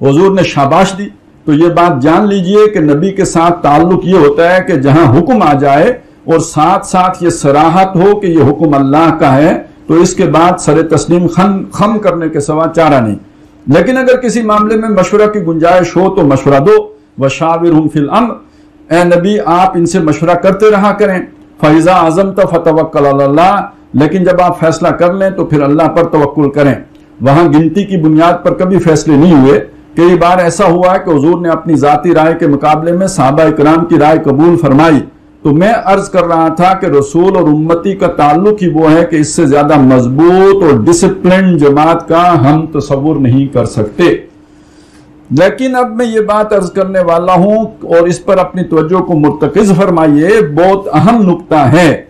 हुजूर ने शाबाश दी। तो ये बात जान लीजिए कि नबी के साथ ताल्लुक ये होता है कि जहां हुक्म आ जाए और साथ साथ ये सराहत हो कि यह हुक्म अल्लाह का है, तो इसके बाद सर तस्लीम खम खम करने के सवा चारा नहीं। लेकिन अगर किसी मामले में मशवरा की गुंजाइश हो तो मशवरा दो, वशाविरहुम फिल अम्र, ए नबी आप इनसे मशवरा करते रहा करें। फैज़ा आज़म तो फतवक्कल अल्लाह, लेकिन जब आप फैसला कर लें तो फिर अल्लाह पर तवक्कुल करें। वहां गिनती की बुनियाद पर कभी फैसले नहीं हुए। कई बार ऐसा हुआ है कि हुजूर ने अपनी ज़ाती राय के मुकाबले में सहाबा इकराम की राय कबूल फरमाई। तो मैं अर्ज कर रहा था कि रसूल और उम्मती का ताल्लुक ही वो है कि इससे ज्यादा मजबूत और डिसिप्लिन जमात का हम तसव्वुर नहीं कर सकते। लेकिन अब मैं ये बात अर्ज करने वाला हूं और इस पर अपनी तवज्जो को मुर्तकिज़ फरमाइए, बहुत अहम नुक्ता है।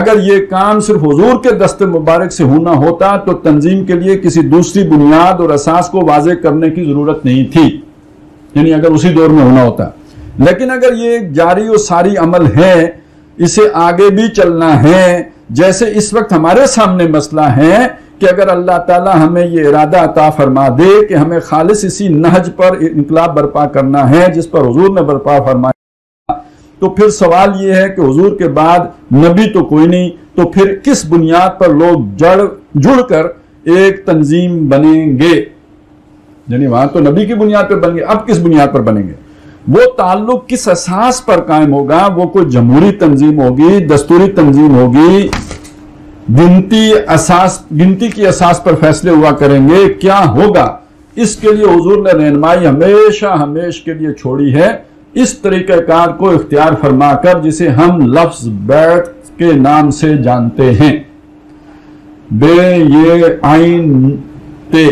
अगर ये काम सिर्फ हुजूर के दस्ते मुबारक से होना होता तो तंजीम के लिए किसी दूसरी बुनियाद और असास को वाज़े करने की जरूरत नहीं थी, यानी अगर उसी दौर में होना होता। लेकिन अगर ये एक जारी और सारी अमल है, इसे आगे भी चलना है, जैसे इस वक्त हमारे सामने मसला है कि अगर अल्लाह ताला हमें ये इरादा अता फरमा दे कि हमें खालिस इसी नहज पर इनकलाब बर्पा करना है जिस पर हुजूर ने बर्पा फरमाया, तो फिर सवाल ये है कि हुजूर के बाद नबी तो कोई नहीं, तो फिर किस बुनियाद पर लोग जड़ जुड़ कर एक तंजीम बनेंगे? यानी वहां तो नबी की बुनियाद पर बनेंगे, अब किस बुनियाद पर बनेंगे? वो ताल्लुक किस असास पर कायम होगा? वो कोई जमहूरी तंजीम होगी, दस्तूरी तंजीम होगी, गिनती असास गिनती की असास पर फैसले हुआ करेंगे, क्या होगा? इसके लिए हुजूर ने रहनुमाई हमेशा हमेश के लिए छोड़ी है। इस तरीक़ेकार को इख्तियार फरमाकर जिसे हम लफ्ज़ बैत के नाम से जानते हैं। बे ये आइन ते,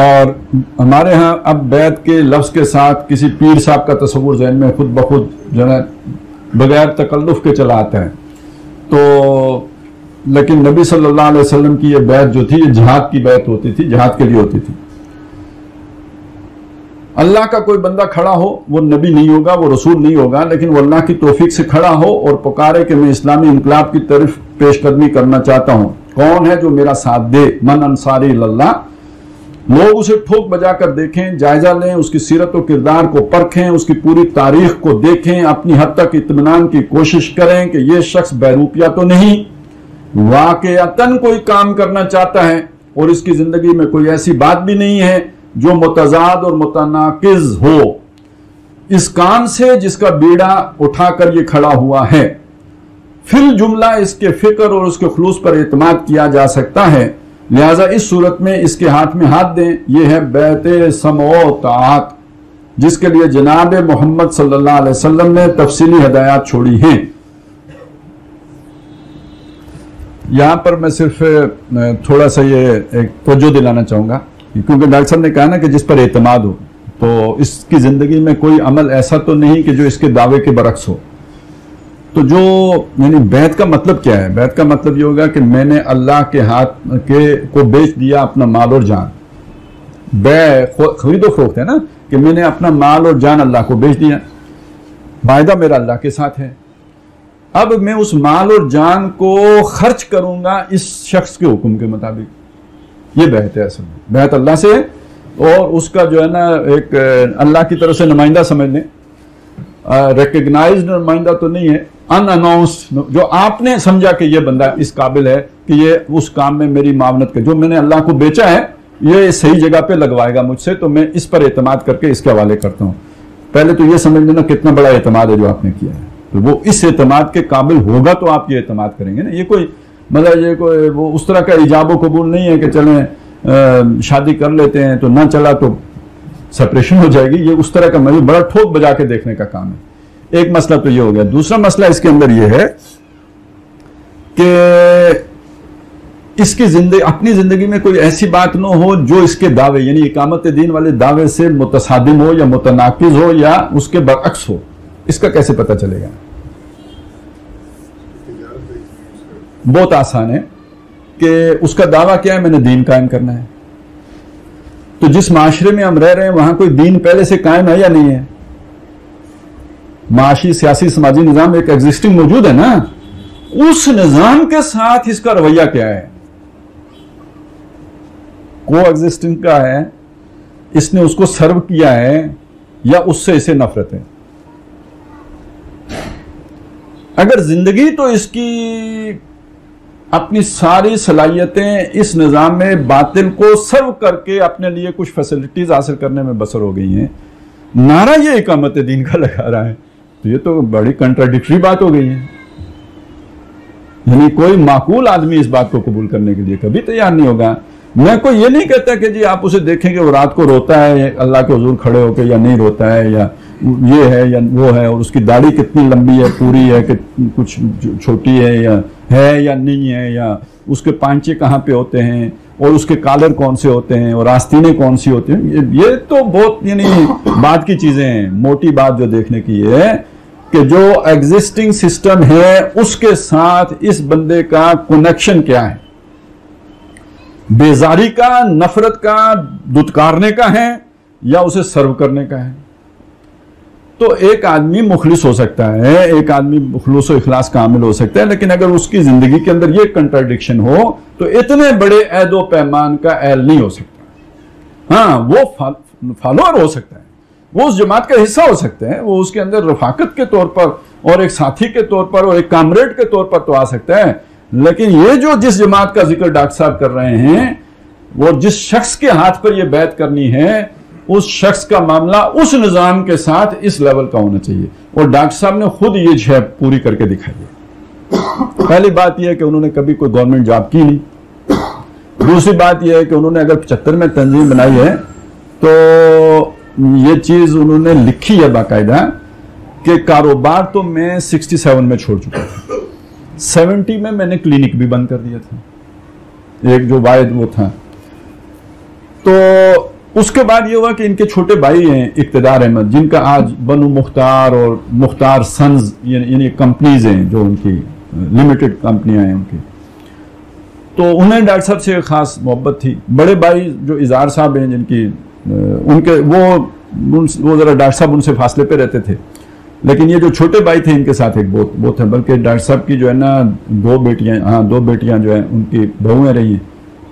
और हमारे यहाँ अब बैत के लफ्ज़ के साथ किसी पीर साहब का तस्वुर जहन में खुद ब खुद जो है बगैर तकल्लुफ़ के चला आता है। तो लेकिन नबी सल्लल्लाहु अलैहि वसल्लम की ये बैत जो थी ये जिहाद की बैत होती थी, जिहाद के लिए होती थी। अल्लाह का कोई बंदा खड़ा हो, वो नबी नहीं होगा, वो रसूल नहीं होगा, लेकिन वो अल्लाह की तौफीक से खड़ा हो और पुकारे कि मैं इस्लामी इंकलाब की तरफ पेशकदमी करना चाहता हूँ, कौन है जो मेरा साथ दे, मन अंसारी अल्लाह। लोग उसे ठोक बजा कर देखें, जायजा लें, उसकी सीरत और किरदार को परखें, उसकी पूरी तारीख को देखें, अपनी हद तक इत्मीनान की कोशिश करें कि यह शख्स बैरूपिया तो नहीं, वाकयातन कोई काम करना चाहता है और इसकी जिंदगी में कोई ऐसी बात भी नहीं है जो मुतजाद और मुतनाकिज हो इस काम से जिसका बीड़ा उठाकर ये खड़ा हुआ है। फिर जुमला इसके फिक्र और उसके खुलूस पर एतमाद किया जा सकता है, लिहाजा इस सूरत में इसके हाथ में हाथ दें। यह है बैत समो ताआत, जिसके लिए जनाब मोहम्मद सल्लल्लाहु अलैहि वसल्लम ने तफसीली हदायत छोड़ी हैं। यहाँ पर मैं सिर्फ थोड़ा सा ये एक तवज्जो दिलाना चाहूँगा, क्योंकि डॉक्टर साहब ने कहा ना कि जिस पर एतमाद हो, तो इसकी ज़िंदगी में कोई अमल ऐसा तो नहीं कि जो इसके दावे के बरक्स हो। तो जो यानी बैत का मतलब क्या है? बैत का मतलब ये होगा कि मैंने अल्लाह के हाथ के को बेच दिया अपना माल और जान। बै खरीदो फरोख्त है ना, कि मैंने अपना माल और जान अल्लाह को बेच दिया, वायदा मेरा अल्लाह के साथ है। अब मैं उस माल और जान को खर्च करूँगा इस शख्स के हुक्म के मुताबिक, ये बेहत है। असल में बेहत अल्लाह से है और उसका जो है ना एक अल्लाह की तरफ से नुमाइंदा समझ लें, रिकग्नाइज नुमाइंदा तो नहीं है, अनअनाउंस्ड, जो आपने समझा कि ये बंदा इस काबिल है कि ये उस काम में मेरी मामलत के जो मैंने अल्लाह को बेचा है ये सही जगह पे लगवाएगा मुझसे, तो मैं इस पर एतमाद करके इसके हवाले करता हूँ। पहले तो ये समझ लेना कितना बड़ा एतमाद है जो आपने किया है, तो वो इस एतमाद के काबिल होगा तो आप ये एतमाद करेंगे ना। ये कोई मतलब ये कोई वो उस तरह का इजाब कबूल नहीं है कि चलें शादी कर लेते हैं तो ना चला तो सेपरेशन हो जाएगी, ये उस तरह का मतलब बड़ा ठोक बजा के देखने का काम है। एक मसला तो ये हो गया। दूसरा मसला इसके अंदर ये है कि इसकी जिंदगी अपनी जिंदगी में कोई ऐसी बात ना हो जो इसके दावे यानी इकामत दीन वाले दावे से मुतसादिम हो या मुतनाकिज हो या उसके बरअक्स हो। इसका कैसे पता चलेगा? बहुत आसान है कि उसका दावा क्या है, मैंने दीन कायम करना है। तो जिस माशरे में हम रह रहे हैं वहां कोई दीन पहले से कायम है या नहीं है? माशी सियासी समाजी निज़ाम एक एग्जिस्टिंग मौजूद है ना, उस निज़ाम के साथ इसका रवैया क्या है? को एग्जिस्टिंग का है, इसने उसको सर्व किया है या उससे इसे नफरत है? अगर जिंदगी तो इसकी अपनी सारी सलाहियतें इस निज़ाम में बातिल को सर्व करके अपने लिए कुछ फैसिलिटीज़ हासिल करने में बसर हो गई हैं, नारा ये इकामत दीन का लगा रहा है, तो ये तो बड़ी कंट्राडिक्टरी बात हो गई है। यानी कोई माकूल आदमी इस बात को कबूल करने के लिए कभी तैयार नहीं होगा। मैं कोई ये नहीं कहता कि जी आप उसे देखें कि वो रात को रोता है अल्लाह के हुजूर खड़े होकर या नहीं रोता है या ये है या वो है, और उसकी दाढ़ी कितनी लंबी है, पूरी है कि कुछ छोटी है, या है या नहीं है, या उसके पांचे कहाँ पे होते हैं और उसके कालर कौन से होते हैं और आस्तीने कौन सी होती हैं। ये, ये तो बहुत यानी बात की चीज़ें हैं। मोटी बात जो देखने की है कि जो एग्जिस्टिंग सिस्टम है उसके साथ इस बंदे का कनेक्शन क्या है, बेजारी का, नफरत का, दुत्कारने का है या उसे सर्व करने का है। तो एक आदमी मुखलिस हो सकता है, एक आदमी मुखलिस और इखलास कामिल हो सकता है, लेकिन अगर उसकी जिंदगी के अंदर ये कंट्राडिक्शन हो तो इतने बड़े ऐदो पैमान का ऐल नहीं हो सकता। हाँ, वो फॉलोअर हो सकता है, वो उस जमात का हिस्सा हो सकते हैं, वो उसके अंदर रफाकत के तौर पर और एक साथी के तौर पर और एक कामरेड के तौर पर तो आ सकता है, लेकिन ये जो जिस जमात का जिक्र डॉक्टर साहब कर रहे हैं और जिस शख्स के हाथ पर यह बैत करनी है उस शख्स का मामला उस निज़ाम के साथ इस लेवल का होना चाहिए। और डॉक्टर साहब ने खुद ये जहब पूरी करके दिखाई है। पहली बात यह है कि उन्होंने कभी कोई गवर्नमेंट जॉब की नहीं। दूसरी बात यह है कि उन्होंने अगर पचहत्तर में तंजीम बनाई है तो ये चीज उन्होंने लिखी है बाकायदा कि कारोबार तो मैं सड़सठ में छोड़ चुका था, सत्तर में मैंने क्लिनिक भी बंद कर दिया था, एक जो वायद वो था। तो उसके बाद ये हुआ कि इनके छोटे भाई हैं इक़्तिदार अहमद, जिनका आज बनू मुख्तार और मुख्तार सन्स यानी कंपनीज हैं जो उनकी लिमिटेड कंपनियां हैं उनकी, तो उन्हें डॉक्टर साहब से खास मोहब्बत थी। बड़े भाई जो इजार साहब हैं जिनकी उनके वो वो ज़रा डॉक्टर साहब उनसे फासले पे रहते थे, लेकिन ये जो छोटे भाई थे इनके साथ एक बहुत बहुत है, बल्कि डॉक्टर साहब की जो है ना दो बेटियाँ, हाँ दो बेटियाँ जो हैं उनकी बहुएँ रही हैं,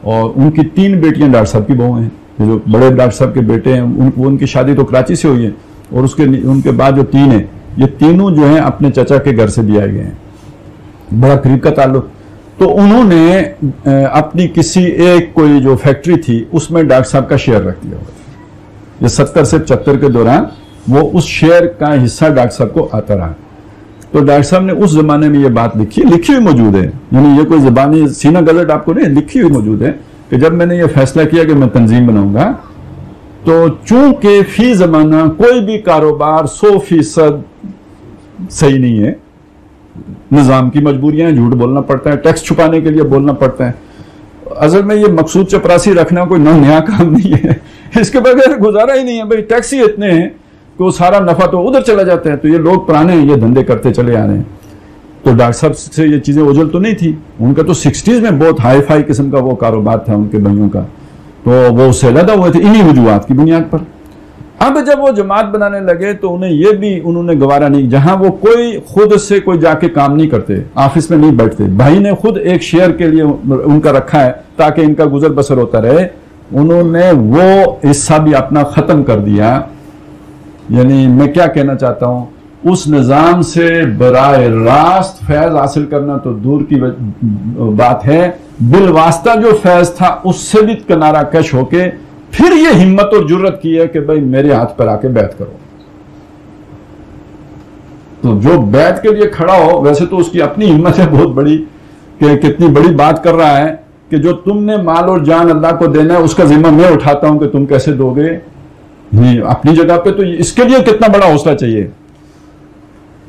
और उनकी तीन बेटियाँ डॉक्टर साहब की बहुएँ हैं। जो बड़े डॉक्टर साहब के बेटे हैं उन, उनकी शादी तो कराची से हुई है, और उसके उनके बाद जो तीन हैं ये तीनों जो हैं अपने चचा के घर से भी आए गए हैं, बड़ा करीब का ताल्लुक। तो उन्होंने अपनी किसी एक कोई जो फैक्ट्री थी उसमें डॉक्टर साहब का शेयर रख दिया हुआ। ये सत्तर से पचहत्तर के दौरान वो उस शेयर का हिस्सा डॉक्टर साहब को आता रहा। तो डॉक्टर साहब ने उस जमाने में ये बात लिखी, लिखी हुई मौजूद है, यानी ये कोई ज़बानी सीना गलत आपको नहीं, लिखी हुई मौजूद है कि जब मैंने ये फैसला किया कि मैं तंजीम बनाऊंगा, तो चूंकि फी ज़माना कोई भी कारोबार सौ फीसद सही नहीं है, निज़ाम की मजबूरियाँ, झूठ बोलना पड़ता है, टैक्स छुपाने के लिए बोलना पड़ता है, असल में ये मकसूद चपरासी रखना कोई नया काम नहीं है, इसके बगैर गुजारा ही नहीं है भाई, टैक्स ही इतने हैं कि वो सारा नफ़ा तो उधर चला जाता है। तो ये लोग पुराने ये धंधे करते चले आ रहे हैं। तो डॉक्टर साहब से ये चीज़ें ओझल तो नहीं थी, उनका तो सिक्सटीज़ में बहुत हाई फाई किस्म का वो कारोबार था उनके भाइयों का, तो वो उससे लदा हुए थे इन्हीं वजूहत की बुनियाद पर। अब जब वो जमात बनाने लगे तो उन्हें ये भी उन्होंने गवारा नहीं, जहां वो कोई खुद से कोई जाके काम नहीं करते, ऑफिस में नहीं बैठते, भाई ने खुद एक शेयर के लिए उनका रखा है ताकि इनका गुजर बसर होता रहे, उन्होंने वो हिस्सा भी अपना ख़त्म कर दिया। यानी मैं क्या कहना चाहता हूं, उस निज़ाम से बराए रास्त फैज़ हासिल करना तो दूर की बात है, बिलवास्ता जो फैज़ था उससे भी किनारा कश होके फिर ये हिम्मत और जुर्रत की है कि भाई मेरे हाथ पर आके बैत करो। तो जो बैत के लिए खड़ा हो, वैसे तो उसकी अपनी हिम्मत है बहुत बड़ी कि कितनी बड़ी बात कर रहा है कि जो तुमने माल और जान अल्लाह को देना है उसका जिम्मा मैं उठाता हूं कि तुम कैसे दोगे, अपनी जगह पे। तो इसके लिए कितना बड़ा हौसला चाहिए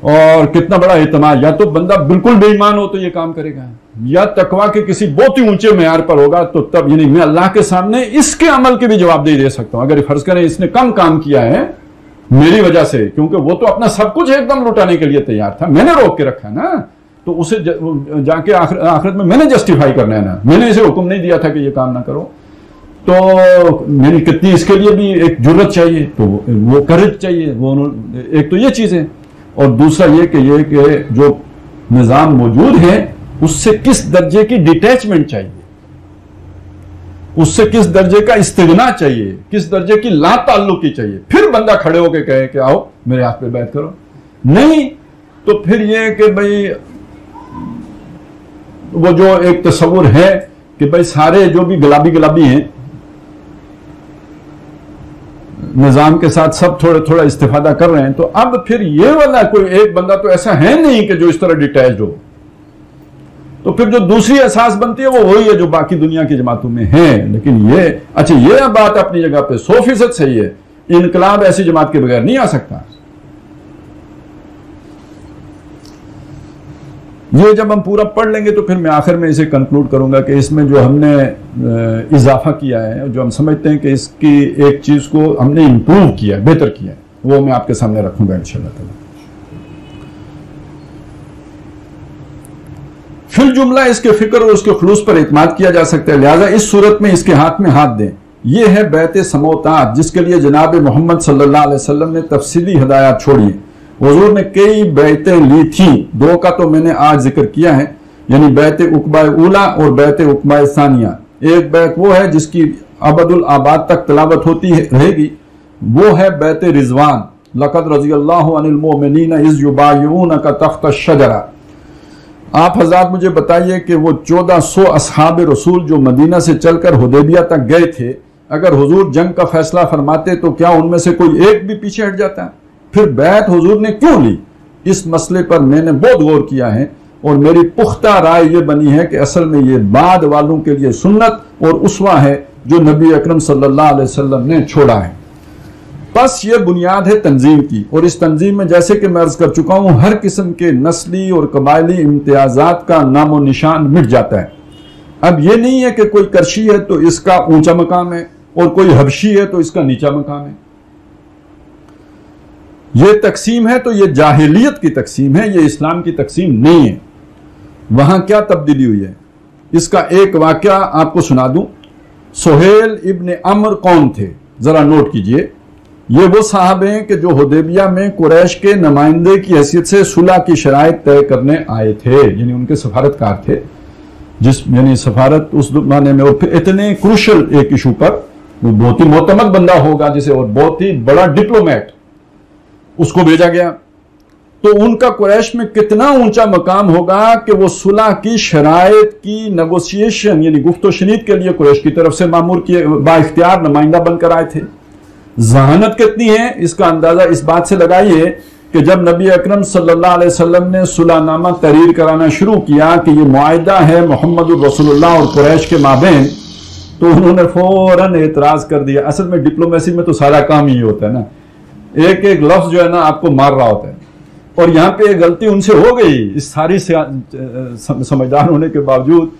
और कितना बड़ा एतमाद, या तो बंदा बिल्कुल बेईमान हो तो ये काम करेगा, या तकवा के किसी बहुत ही ऊंचे मेयार पर होगा तो तब, यानी मैं अल्लाह के सामने इसके अमल की भी जवाबदेही दे सकता हूं। अगर फर्ज करें इसने कम काम किया है मेरी वजह से, क्योंकि वो तो अपना सब कुछ एकदम लुटाने के लिए तैयार था, मैंने रोक के रखा ना, तो उसे जाके आखिर, आखिरत में मैंने जस्टिफाई करना है ना, मैंने इसे हुक्म नहीं दिया था कि यह काम ना करो। तो मेरी कितनी इसके लिए भी एक जुर्रत चाहिए, तो वो करेज चाहिए, वो एक तो ये चीज है, और दूसरा ये कि ये कि जो निज़ाम मौजूद है उससे किस दर्जे की डिटैचमेंट चाहिए, उससे किस दर्जे का इस्तिगना चाहिए, किस दर्जे की ला ताल्लुकी चाहिए, फिर बंदा खड़े होकर कहे कि आओ मेरे हाथ पे बैठ करो। नहीं तो फिर ये कि भाई वो जो एक तस्वुर है कि भाई सारे जो भी गुलाबी गुलाबी हैं निज़ाम के साथ, सब थोड़ा थोड़ा इस्तिफादा कर रहे हैं, तो अब फिर ये वाला कोई एक बंदा तो ऐसा है नहीं कि जो इस तरह डिटैच हो। तो फिर जो दूसरी एहसास बनती है वो वही है जो बाकी दुनिया की जमातों में है। लेकिन ये अच्छा, ये बात अपनी जगह पे सौ फीसद सही है, इनकलाब ऐसी जमात के बगैर नहीं आ सकता। ये जब हम पूरा पढ़ लेंगे तो फिर मैं आखिर में इसे कंक्लूड करूंगा कि इसमें जो हमने इजाफा किया है, जो हम समझते हैं कि इसकी एक चीज़ को हमने इम्प्रूव किया है, बेहतर किया है, वो मैं आपके सामने रखूंगा इंशाल्लाह ताला। फिर जुमला इसके फिक्र और उसके खुलूस पर इतमाद किया जा सकता है, लिहाजा इस सूरत में इसके हाथ में हाथ दें। यह है बैत समोतात, जिसके लिए जनाब मोहम्मद सल्लल्लाहु अलैहि वसल्लम ने तफसीली हदायत छोड़ी। हुजूर ने कई बैतें ली थीं, दो का तो मैंने आज जिक्र किया है, यानी बैत उकबा उला और बैत उकबा सानिया। एक बैत वो है जिसकी अबदुल आबाद तक तलावत होती है रहेगी, वो है बैत रिजवान, लक़द रज़ियल्लाहु अनिल मोमिनीना इज़ युबाय्यूनका तहत अश-शजरा। आप हज़रात मुझे बताइए कि वो चौदह सौ असहाब रसूल जो मदीना से चलकर हुदैबिया तक गए थे, अगर हुजूर जंग का फैसला फरमाते तो क्या उनमें से कोई एक भी पीछे हट जाता है? फिर बैत हुजूर ने क्यों ली? इस मसले पर मैंने बहुत गौर किया है और मेरी पुख्ता राय ये बनी है कि असल में ये बाद वालों के लिए सुन्नत और उसवा है जो नबी अकरम सल्लल्लाहु अलैहि वसल्लम ने छोड़ा है। बस ये बुनियाद है तंजीम की। और इस तंजीम में जैसे कि मैं अर्ज कर चुका हूँ हर किस्म के नस्ली और कबायली इम्तियाजात का नामो निशान मिट जाता है। अब ये नहीं है कि कोई करशी है तो इसका ऊंचा मकाम है और कोई हबशी है तो इसका नीचा मकाम है। ये तकसीम है तो ये जाहिलियत की तकसीम है, ये इस्लाम की तकसीम नहीं है। वहां क्या तब्दीली हुई है इसका एक वाकया आपको सुना दूं। सुहेल इब्न अमर कौन थे, जरा नोट कीजिए। ये वो साहब हैं कि जो हुदैबिया में कुरैश के नुमाइंदे की हैसियत से सुलह की शराइत तय करने आए थे, यानी उनके सफारतकार थे, जिस यानी सफारत उस जमाने में। और फिर इतने क्रूशल एक इशू पर वो बहुत ही मोहतमद बंदा होगा जिसे, और बहुत ही बड़ा डिप्लोमेट, उसको भेजा गया। तो उनका कुरैश में कितना ऊंचा मकाम होगा कि वो सुलह की शराइत की नेगोशिएशन यानी गुफ्तो शनीद के लिए कुरैश की तरफ से मामूर किए बाइख्तियार नुमाइंदा बनकर आए थे। जहानत कितनी है इसका अंदाजा इस बात से लगाइए कि जब नबी अकरम सल्लल्लाहु अलैहि वसल्लम ने सुलहनामा तहरीर कराना शुरू किया कि ये मुआहदा है मोहम्मद रसूलुल्लाह और कुरैश के माबेन, तो उन्होंने फौरन एतराज कर दिया। असल में डिप्लोमेसी में तो सारा काम ही होता है ना, एक एक लफ्ज जो है ना आपको मार रहा होता है। और यहाँ पे गलती उनसे हो गई इस सारी समझदार होने के बावजूद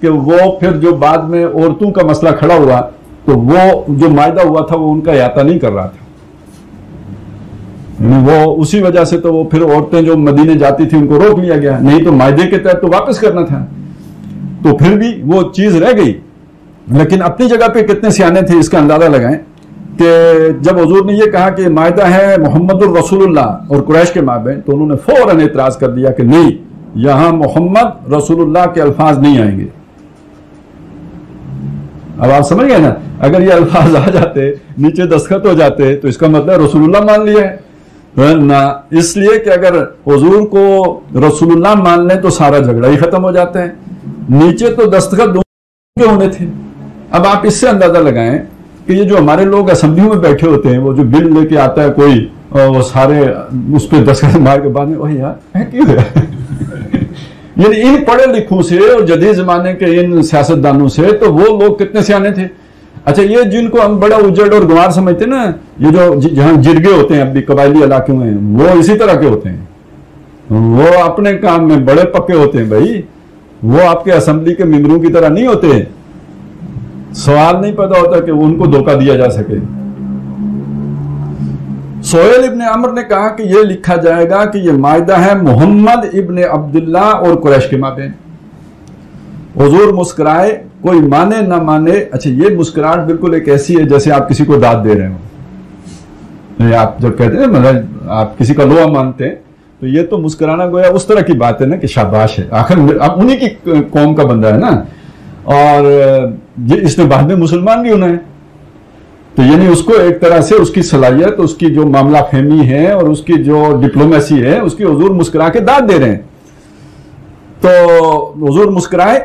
कि वो फिर जो बाद में औरतों का मसला खड़ा हुआ तो वो जो मायदा हुआ था वो उनका याता नहीं कर रहा था। वो उसी वजह से तो वो फिर औरतें जो मदीने जाती थी उनको रोक लिया गया, नहीं तो मायदे के तहत तो वापस करना था। तो फिर भी वो चीज रह गई। लेकिन अपनी जगह पे कितने सियाने थे इसका अंदाजा लगाएं कि जब हुजूर ने यह कहा कि मायदा है मोहम्मदुर रसूलुल्लाह और कुरैश के माबेन, तो उन्होंने फौरन एतराज कर दिया कि नहीं, यहां मोहम्मद रसूलुल्लाह के अल्फाज नहीं आएंगे। अब आप समझ गए ना, अगर ये अल्फाज आ जाते, नीचे दस्तखत हो जाते, तो इसका मतलब रसूलुल्लाह मान लिया है ना। इसलिए कि अगर हुजूर को रसूलुल्लाह मान लें तो सारा झगड़ा ही खत्म हो जाता है। नीचे तो दस्तखत दोनों होने थे। अब आप इससे अंदाजा लगाएं कि ये जो हमारे लोग असेंबली में बैठे होते हैं, वो जो बिल लेके आता है कोई, वो सारे उस पर दस्तखत मार के बाद में, ओह यार क्यों है यानी इन पढ़े लिखों से और जदीद जमाने के इन सियासतदानों से, तो वो लोग कितने सियाने थे। अच्छा, ये जिनको हम बड़ा उजड़ और गंवार समझते हैं ना, ये जो जहाँ जिरगे होते हैं अभी कबायली इलाके में, वो इसी तरह के होते हैं। वो अपने काम में बड़े पक्के होते हैं भाई, वो आपके असम्बली के मेंबरों की तरह नहीं होते। सवाल नहीं पता होता कि उनको धोखा दिया जा सके। सोहेल इब्ने अमर ने कहा कि यह लिखा जाएगा कि यह मायदा है मोहम्मद इब्ने अब्दुल्ला और कुरैश के माबेन। हुजूर मुस्कुराए, कोई माने ना माने। अच्छा, ये मुस्कुराहट बिल्कुल एक ऐसी है जैसे आप किसी को दाद दे रहे हो। आप जब कहते हैं मतलब आप किसी का लोहा मानते हैं, तो ये तो मुस्कुराना गोया उस तरह की बात है ना कि शाबाश है, आखिर आप उन्हीं की कौम का बंदा है ना, और ये इसने बाद में मुसलमान भी होना है। तो यानी उसको एक तरह से उसकी सलाहियत, उसकी जो मामला फहमी है और उसकी जो डिप्लोमेसी है, उसकी हुजूर मुस्कुरा के दाद दे रहे हैं। तो हुजूर मुस्कुराए,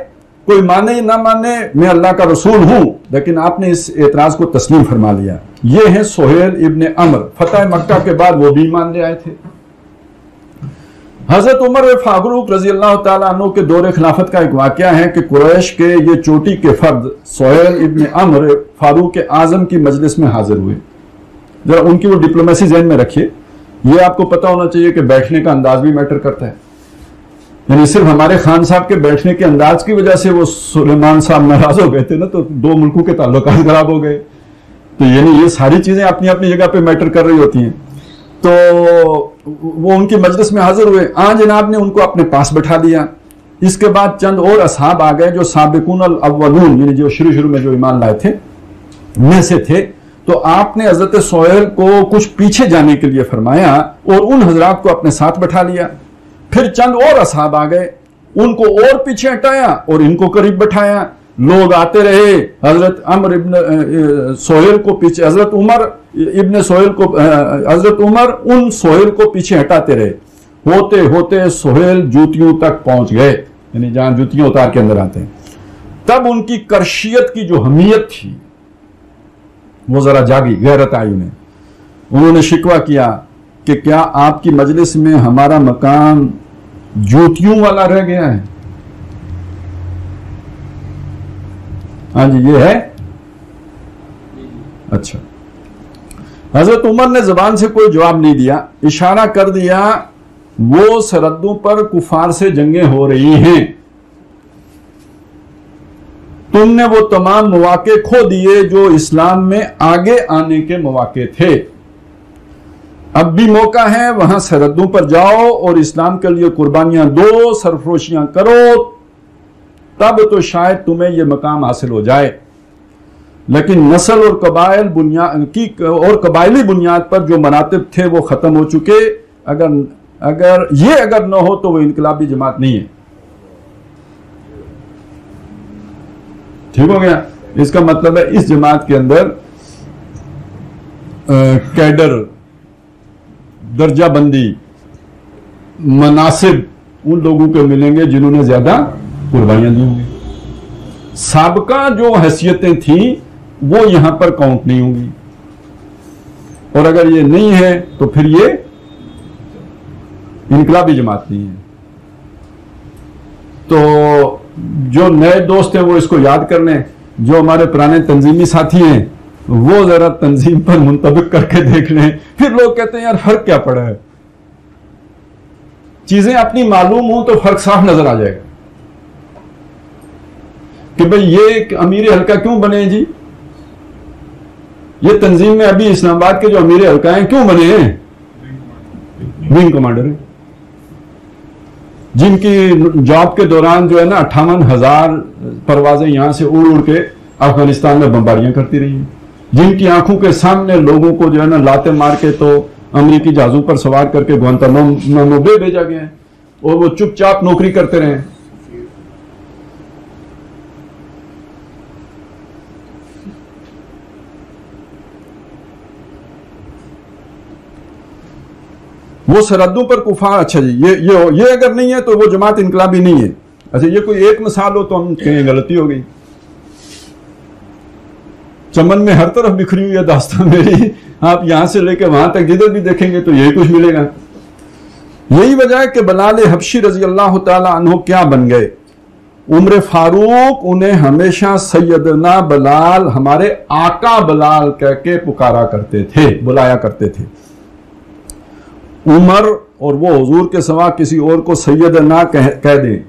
कोई माने ना माने, मैं अल्लाह का रसूल हूं। लेकिन आपने इस एतराज को तस्लीम फरमा लिया। ये है सुहेल इब्ने अमर। फतेह मक्का के बाद वो भी मान ले आए थे। हजरत उमर फारूक रजी अल्लाह ताला अन्हु के दौरे खिलाफत का एक वाकया है कि कुरैश के ये चोटी के फर्द सुहेल इब्न अम्र फारूक आजम की मजलिस में हाजिर हुए। जरा उनकी वो डिप्लोमेसी जहन में रखिए। ये आपको पता होना चाहिए कि बैठने का अंदाज भी मैटर करता है। यानी सिर्फ हमारे खान साहब के बैठने के अंदाज की वजह से वो सुलेमान साहब नाराज हो गए थे ना, तो दो मुल्कों के ताल्लुकात खराब हो गए। तो यानी ये सारी चीजें अपनी अपनी जगह पर मैटर कर रही होती हैं। तो वो उनकी मजलिस में हाजिर हुए। आज जनाब ने उनको अपने पास बैठा दिया। इसके बाद चंद और असहाब आ गए जो साबिकून अल अव्वलून, यानी जो शुरू शुरू में जो ईमान लाए थे में से थे। तो आपने हजरत सुहेल को कुछ पीछे जाने के लिए फरमाया और उन हजरात को अपने साथ बैठा लिया। फिर चंद और असहाब आ गए, उनको और पीछे हटाया और इनको करीब बैठाया। लोग आते रहे। हजरत अमर इब्न सुहेल को पीछे, हजरत उमर इब्न सुहेल को, हजरत उमर उन सुहेल को पीछे हटाते रहे। होते होते सुहेल जूतियों तक पहुंच गए, यानी जहां जूतियां उतार के अंदर आते हैं। तब उनकी करशियत की जो हमीयत थी वो जरा जागी, गैरत आई उन्हें। उन्होंने शिकवा किया कि क्या आपकी मजलिस में हमारा मकान जूतियों वाला रह गया है? हाँ जी, ये है। अच्छा, हजरत उमर ने जबान से कोई जवाब नहीं दिया, इशारा कर दिया वो सरहदों पर कुफार से जंगें हो रही हैं, तुमने वो तमाम मौके खो दिए जो इस्लाम में आगे आने के मौके थे, अब भी मौका है, वहां सरहदों पर जाओ और इस्लाम के लिए कुर्बानियां दो, सरफरोशियां करो, तब तो शायद तुम्हें यह मकाम हासिल हो जाए। लेकिन नस्ल और कबाइल बुनियाद की और कबायली बुनियाद पर जो मनातिब थे वो खत्म हो चुके, अगर अगर ये अगर न हो तो वह इनकलाबी जमात नहीं है। ठीक हो गया। इसका मतलब है इस जमात के अंदर कैडर, दर्जाबंदी, मनासिब उन लोगों के मिलेंगे जिन्होंने ज्यादा कुर्बानियां दी होंगी, सबका जो हैसियतें थीं वो यहां पर काउंट नहीं होंगी, और अगर ये नहीं है तो फिर ये इनकलाबी जमात नहीं है। तो जो नए दोस्त हैं वो इसको याद कर लें, जो हमारे पुराने तंजीमी साथी हैं वो जरा तंजीम पर मुंतबिक करके देख लें। फिर लोग कहते हैं यार फर्क क्या पड़ा है, चीजें अपनी मालूम हो तो फर्क साफ नजर आ जाएगा कि भाई ये अमीर हल्का क्यों बने जी, ये तंजीम में अभी इस्लामाबाद के जो अमीर हल्का हैं क्यों बने हैं, विंग कमांडर हैं, जिनकी जॉब के दौरान जो है ना अट्ठावन हजार परवाजें यहां से उड़ उड़ के अफगानिस्तान में बम्बारियां करती रही हैं, जिनकी आंखों के सामने लोगों को जो है ना लाते मार के तो अमरीकी जहाजों पर सवार करके गुआंतानामो बे भेजा गया है, और वो चुपचाप नौकरी करते रहे। वो सरहदों पर कुफार, अच्छा जी ये ये ये अगर नहीं है तो वो जमात इनकलाबी नहीं है। अच्छा ये कोई एक मिसाल हो तो हम कहें गलती हो गई, चमन में हर तरफ बिखरी हुई है दास्तान मेरी, आप यहां से लेकर वहां तक जिधर भी देखेंगे तो यही कुछ मिलेगा। यही वजह है कि बिलाल हबशी रजी अल्लाह ताला अन्हो क्या बन गए, उम्र फारूक उन्हें हमेशा सैयदना बिलाल, हमारे आका बिलाल कह के पुकारा करते थे, बुलाया करते थे। उमर और वो हुजूर के सिवा किसी और को सैयद ना कह, कह दें,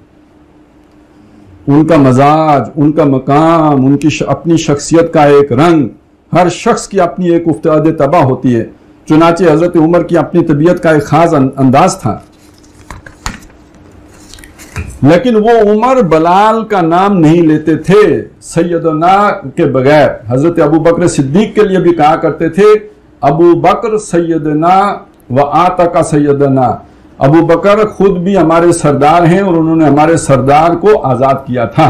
उनका मजाज, उनका मकाम, उनकी श, अपनी शख्सियत का एक रंग, हर शख्स की अपनी एक उफ्ताद तबाह होती है। चुनाचे हजरत उमर की अपनी तबीयत का एक खास अं, अंदाज था, लेकिन वो उमर बिलाल का नाम नहीं लेते थे सैयद ना के बगैर। हजरत अबू बकर सिद्दीक के लिए भी कहा करते थे अबू बकर सैयदना वह आता का सैयदना, अबू बकर खुद भी हमारे सरदार हैं और उन्होंने हमारे सरदार को आजाद किया था।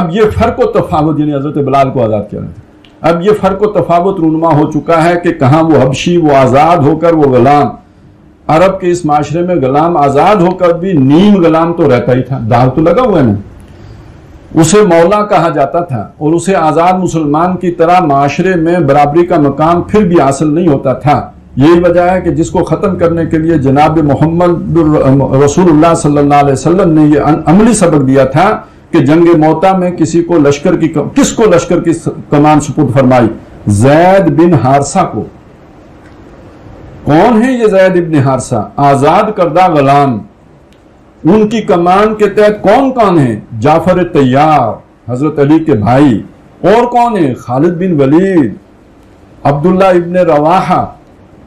अब यह फर्क और तफावत, यानी हजरत बिलाल को आजाद किया था, अब यह फर्क और तफावत रूनुमा हो चुका है कि कहां वो हबशी वो आजाद होकर, वो गुलाम, अरब के इस माशरे में गुलाम आजाद होकर भी नीम गुलाम तो रहता ही था, दाव तो लगा हुआ है ना, उसे मौला कहा जाता था, और उसे आजाद मुसलमान की तरह माशरे में बराबरी का मकाम फिर भी हासिल नहीं होता था। यही वजह है कि जिसको ख़त्म करने के लिए जनाब मोहम्मद रसूलुल्लाह सल्लल्लाहु अलैहि वसल्लम ने यह अमली सबक दिया था कि जंग मौता में किसी को लश्कर की किसको लश्कर की कमान सुपुर्द फरमाई, जैद बिन हारसा को। कौन है ये जैद इब्न हारसा, आजाद करदा गुलाम, उनकी कमान के तहत कौन कौन है, जाफर तैयार हजरत अली के भाई, और कौन है, खालिद बिन वलीद, अब्दुल्ला इब्न रवाहा,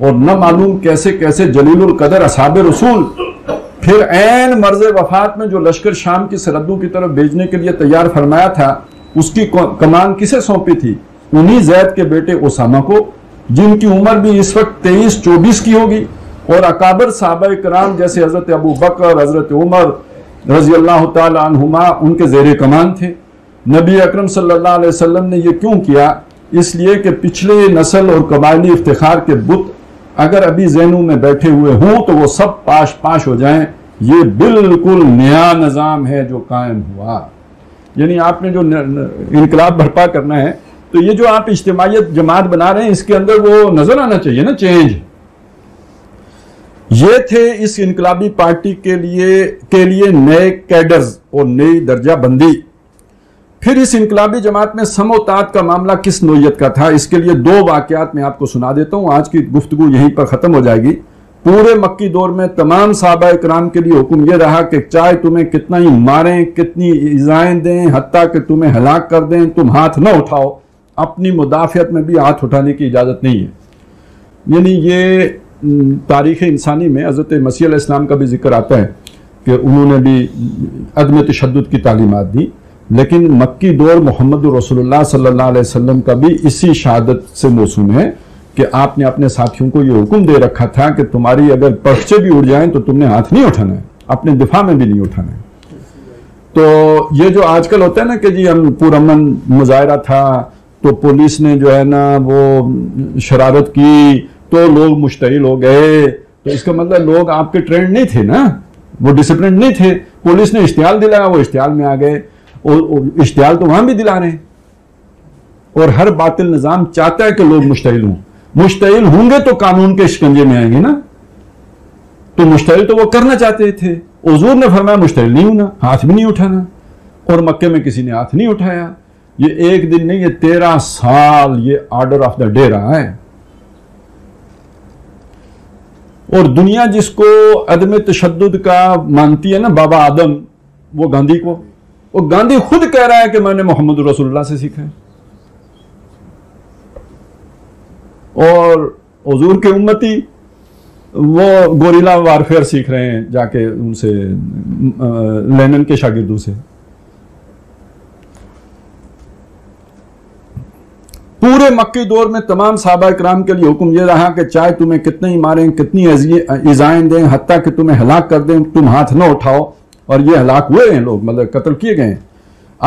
और न मालूम कैसे कैसे जलीलुल कदर असहाबे रसूल। फिर ऐन मर्ज वफात में जो लश्कर शाम की सरहदों की तरफ भेजने के लिए तैयार फरमाया था, उसकी कमान किसे सौंपी थी, उन्हीं जैद के बेटे उसामा को, जिनकी उम्र भी इस वक्त तेईस चौबीस की होगी, और अकाबर साहबा कराम जैसे हजरत अबू बकर, हजरत उमर रजी अल्लाह तआला अन्हुमा उनके जेर कमान थे। नबी अकरम सल्लल्लाहु अलैहि वसल्लम ने यह क्यों किया, इसलिए कि पिछले नस्ल और कबायली इफ्तिखार के बुत अगर अभी जहनों में बैठे हुए हों तो वो सब पाश पाश हो जाएं। ये बिल्कुल नया निज़ाम है जो कायम हुआ, यानी आपने जो इनकलाब बर्पा करना है तो ये जो आप इज्तिमाइयत जमात बना रहे हैं इसके अंदर वो नजर आना चाहिए ना चेंज। ये थे इस इनकलाबी पार्टी के लिए के लिए नए कैडर्स और नई दर्जाबंदी। फिर इस इनकलाबी जमात में समोतात का मामला किस नोयत का था, इसके लिए दो वाक़यात मैं आपको सुना देता हूँ। आज की गुफ्तगू यहीं पर ख़त्म हो जाएगी। पूरे मक्की दौर में तमाम साहबा कराम के लिए हुक्म यह रहा कि चाहे तुम्हें कितना ही मारें, कितनी इज़ाएँ दें, हत्ता कि तुम्हें हलाक कर दें, तुम हाथ न उठाओ, अपनी मुदाफ़ियत में भी हाथ उठाने की इजाज़त नहीं है। यानी ये तारीख़ इंसानी में हज़रत मसीह अलैहिस्सलाम का भी जिक्र आता है कि उन्होंने भी अदम तशद्दुद की तालीमात दी, लेकिन मक्की दौर मोहम्मद रसूलुल्लाह सल्लल्लाहु अलैहि वसल्लम का भी इसी शहादत से मौसूम है कि आपने अपने साथियों को ये हुक्म दे रखा था कि तुम्हारी अगर पर्चे भी उड़ जाएं तो तुमने हाथ नहीं उठाना है, अपने दिफा में भी नहीं उठाना है। तो ये जो आजकल होता है ना कि जी हम पुरअमन मुजाहरा था तो पुलिस ने जो है ना वो शरारत की तो लोग मुश्तइल हो गए, तो इसका मतलब लोग आपके ट्रेंड नहीं थे ना, वो डिसिप्लिन नहीं थे। पुलिस ने इश्तियाल दिलाया, वो इश्तियाल में आ गए, और इश्तियाल तो वहां भी दिला रहे हैं। और हर बातिल निज़ाम चाहता है कि लोग मुश्तइल हों, मुश्तइल होंगे तो कानून के शिकंजे में आएंगे ना। तो मुश्तइल तो वो करना चाहते थे। हुज़ूर ने फरमाया मुश्तइल नहीं होना, हाथ भी नहीं उठाना, और मक्के में किसी ने हाथ नहीं उठाया। ये एक दिन नहीं, ये तेरह साल ये ऑर्डर ऑफ द डे रहा है। और दुनिया जिसको अदम तशद्दुद का मानती है ना, बाबा आदम, वो गांधी को, वो गांधी खुद कह रहा है कि मैंने मोहम्मद रसूलुल्लाह से सीखा है। और हुजूर के उम्मती वो गोरिला वारफेयर सीख रहे हैं जाके उनसे, लेनिन के शागिर्दों से। पूरे मक्की दौर में तमाम साहबा इकराम के लिए हुक्म यह रहा कि चाहे तुम्हें कितने ही मारें, कितनी इज़ाएं दें, हत्ता कि तुम्हें हलाक कर दें, तुम हाथ न उठाओ। और ये हलाक हुए हैं लोग, मतलब कत्ल किए गए हैं।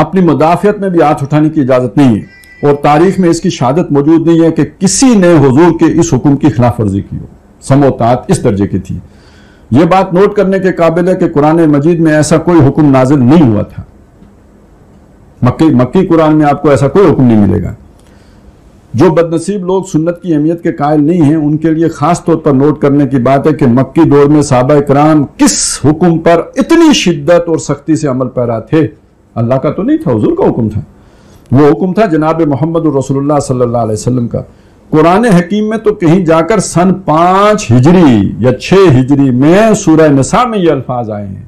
अपनी मुदाफ़ियत में भी हाथ उठाने की इजाज़त नहीं है, और तारीख में इसकी शहादत मौजूद नहीं है कि किसी ने हुजूर के इस हुक्म की खिलाफ वर्जी की हो। समोतात इस दर्जे की थी। ये बात नोट करने के काबिल है कि कुरान मजीद में ऐसा कोई हुक्म नाजिल नहीं हुआ था। मक्की मक्की कुरान में आपको ऐसा कोई हुक्म नहीं मिलेगा। जो बदनसीब लोग सुन्नत की अहमियत के कायल नहीं हैं, उनके लिए खास तौर पर नोट करने की बात है कि मक्की दौर में साहबा इकराम किस हुक्म पर इतनी शिद्दत और सख्ती से अमल पैरा थे। अल्लाह का तो नहीं था, हुजूर का हुक्म था। वो हुक्म था जनाब मोहम्मद रसूलुल्लाह सल्लल्लाहु अलैहि वसल्लम का। कुरान हकीम में तो कहीं जाकर सन पाँच हिजरी या छः हिजरी में सूरह निसा में ये अल्फाज आए हैं,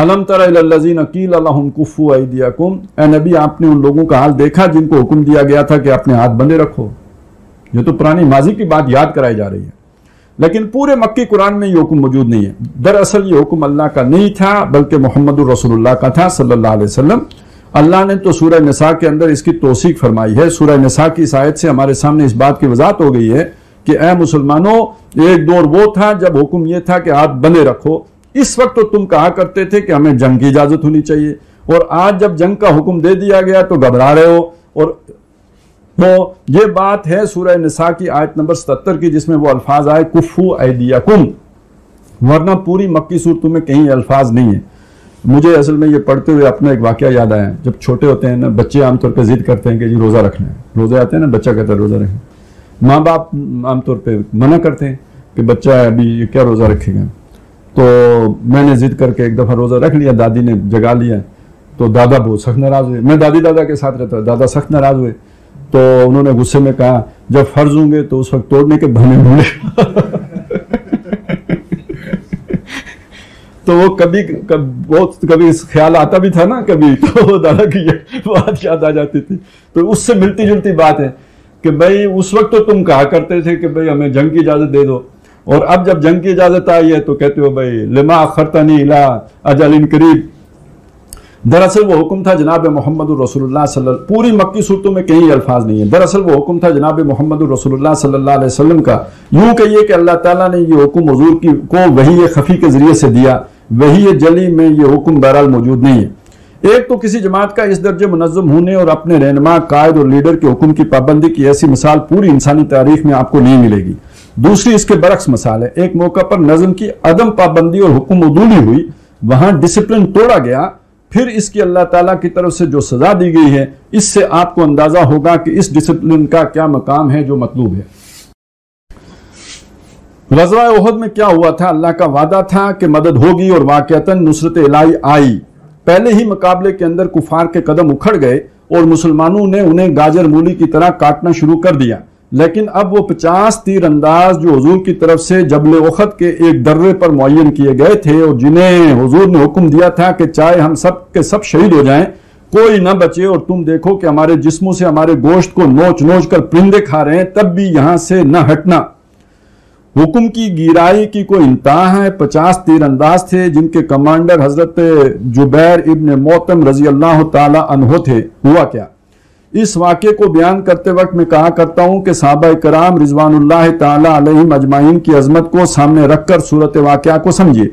अलम तरा इलल लज़ीना क़ील लहुम कुफ़्फ़ू अयदियकुम, ऐ नबी आपने उन लोगों का हाल देखा जिनको हुक्म दिया गया था कि अपने हाथ बंधे रखो। ये तो पुरानी माजी की बात याद कराई जा रही है, लेकिन पूरे मक्की कुरान में ये हुक्म मौजूद नहीं है। दरअसल ये हुक्म अल्लाह का नहीं था, बल्कि मोहम्मद रसूलुल्लाह का था सल्लल्लाहु अलैहि वसल्लम। अल्लाह ने तो सूरह निसा के अंदर इसकी तौसीक फरमाई है। सूरह निसा की इस आयत से हमारे सामने इस बात की वजाहत हो गई है कि ऐ मुसलमानों, एक दौर वो था जब हुक्म यह था कि हाथ बंधे रखो। इस वक्त तो तुम कहा करते थे कि हमें जंग की इजाजत होनी चाहिए, और आज जब जंग का हुक्म दे दिया गया तो घबरा रहे हो। और तो ये बात है सूरह निसा की आयत नंबर सतहत्तर की, जिसमें वो अल्फाज आए कुफ़्फ़ू अयदियकुम, वरना पूरी मक्की सूरत में कहीं अल्फाज नहीं है। मुझे असल में ये पढ़ते हुए अपना एक वाक़या याद आया। जब छोटे होते हैं ना बच्चे, आमतौर पर जिद करते हैं कि जी रोज़ा रखना है, रोज़ा आते हैं ना, बच्चा कहता है रोज़ा रखें। माँ बाप आमतौर पर मना करते हैं कि बच्चा अभी क्या रोज़ा रखेगा। तो मैंने जिद करके एक दफ़ा रोज़ा रख लिया, दादी ने जगा लिया, तो दादा बहुत सख्त नाराज़ हुए। मैं दादी दादा के साथ रहता, दादा सख्त नाराज़ हुए, तो उन्होंने गुस्से में कहा जब फ़र्ज होंगे तो उस वक्त तोड़ने के बहाने ढूंढे। तो वो कभी कब बहुत कभी ख्याल आता भी था ना कभी, तो दादा की बात याद आ जाती थी। तो उससे मिलती जुलती बात है कि भाई उस वक्त तो तुम कहा करते थे कि भाई हमें जंग की इजाज़त दे दो, और अब जब जंग की इजाज़त आई है तो कहते हो भाई लिमा अखरतनी इला अजलिन करीब। दरअसल वो हुक्म था जनाब मोहम्मद रसूलुल्लाह सल्लल्लाहु अलैहि वसल्लम, पूरी मक्की सूरतों में कहीं अल्फाज नहीं है। दरअसल वो हुक्म था जनाब मोहम्मद रसूलुल्लाह सल्लल्लाहु अलैहि वसल्लम का। यूँ कहिए कि अल्लाह ताला ने ये हुक्म हुजूर की को वही खफी के ज़रिए से दिया। वही जली में ये हुक्म बहरहाल मौजूद नहीं है। एक तो किसी जमात का इस दर्जे मुनज़्ज़म होने और अपने रहनुमा, कायद और लीडर के हुक्म की पाबंदी की ऐसी मिसाल पूरी इंसानी तारीख में आपको नहीं मिलेगी। दूसरी इसके बरक्स मिसाल है। एक मौका पर नज़म की अदम पाबंदी और हुक्म उदूली हुई, वहां डिसिप्लिन तोड़ा गया, फिर इसकी अल्लाह ताला की तरफ से जो सजा दी गई है, इससे आपको अंदाजा होगा कि इस डिसिप्लिन का क्या मकाम है जो मतलूब है। गज़वा उहद में क्या हुआ था? अल्लाह का वादा था कि मदद होगी और वाक़अतन नुसरत इलाही आई। पहले ही मुकाबले के अंदर कुफार के कदम उखड़ गए और मुसलमानों ने उन्हें गाजर मूली की तरह काटना शुरू कर दिया। लेकिन अब वो पचास तीरंदाज जो हुजूर की तरफ से जबल उखद के एक दर्रे पर मुअय्यन किए गए थे और जिन्हें हुजूर ने हुक्म दिया था कि चाहे हम सब के सब शहीद हो जाएं, कोई ना बचे, और तुम देखो कि हमारे जिस्मों से हमारे गोश्त को नोच नोच कर परिंदे खा रहे हैं, तब भी यहां से न हटना। हुक्म की गिराई की कोई इंतहा है। पचास तीरंदाज थे जिनके कमांडर हजरत जुबैर इब्न मोतम रजी अल्लाह ताला अन्हो थे। हुआ क्या, इस वाक़े को बयान करते वक्त मैं कहा करता हूं कि साहबा कराम रिजवानुल्लाह ताला अलैहिम अजमाइन की अजमत को सामने रखकर सूरत वाक़या को समझिए।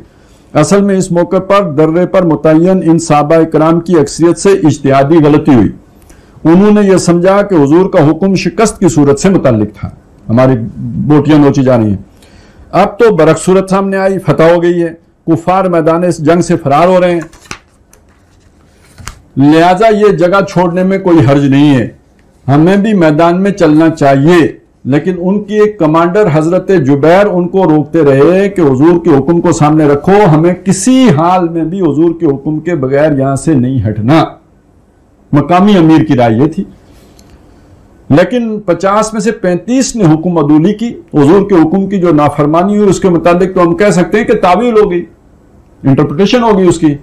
असल में इस मौके पर दर्रे पर मुतय्यन इन साहबा कराम की अक्सरियत से इज्तिहादी गलती हुई। उन्होंने यह समझा कि हुजूर का हुक्म शिकस्त की सूरत से मुतल्लिक था, हमारी बोटियां नोची जा रही हैं। अब तो बरक्स सूरत सामने आई, फतह हो गई है, कुफार मैदान जंग से फरार हो रहे हैं, लिहाजा ये जगह छोड़ने में कोई हर्ज नहीं है, हमें भी मैदान में चलना चाहिए। लेकिन उनकी एक कमांडर हजरत जुबैर उनको रोकते रहे कि हुजूर के हुक्म को सामने रखो, हमें किसी हाल में भी हुजूर के हुक्म के बगैर यहां से नहीं हटना। मकामी अमीर की राय ये थी। लेकिन पचास में से पैंतीस ने हुक्म अदूली की, हुजूर के हुक्म की जो नाफरमानी हुई उसके मुताबिक तो हम कह सकते हैं कि तावील हो गई, इंटरप्रिटेशन हो गई उसकी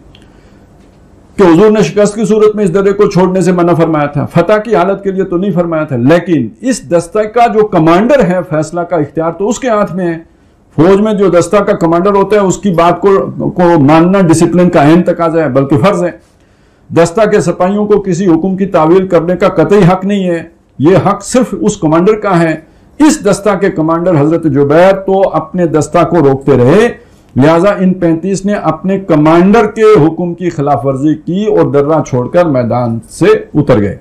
कि हुजूर ने शिकस्त की सूरत में इस दर्रे को छोड़ने से मना फरमाया था, फतह की हालत के लिए तो नहीं फरमाया था। लेकिन इस दस्ता का जो कमांडर है, फैसला का इख्तियार तो उसके हाथ में है। फौज में जो दस्ता का कमांडर होता है उसकी बात को, को मानना डिसिप्लिन का अहम तकाजा है, बल्कि फर्ज है। दस्ता के सिपाहियों को किसी हुक्म की तावील करने का कतई हक नहीं है, ये हक सिर्फ उस कमांडर का है। इस दस्ता के कमांडर हजरत जुबैर तो अपने दस्ता को रोकते रहे, लिहाजा इन पैंतीस ने अपने कमांडर के हुक्म की खिलाफ वर्जी की और दर्रा छोड़कर मैदान से उतर गए।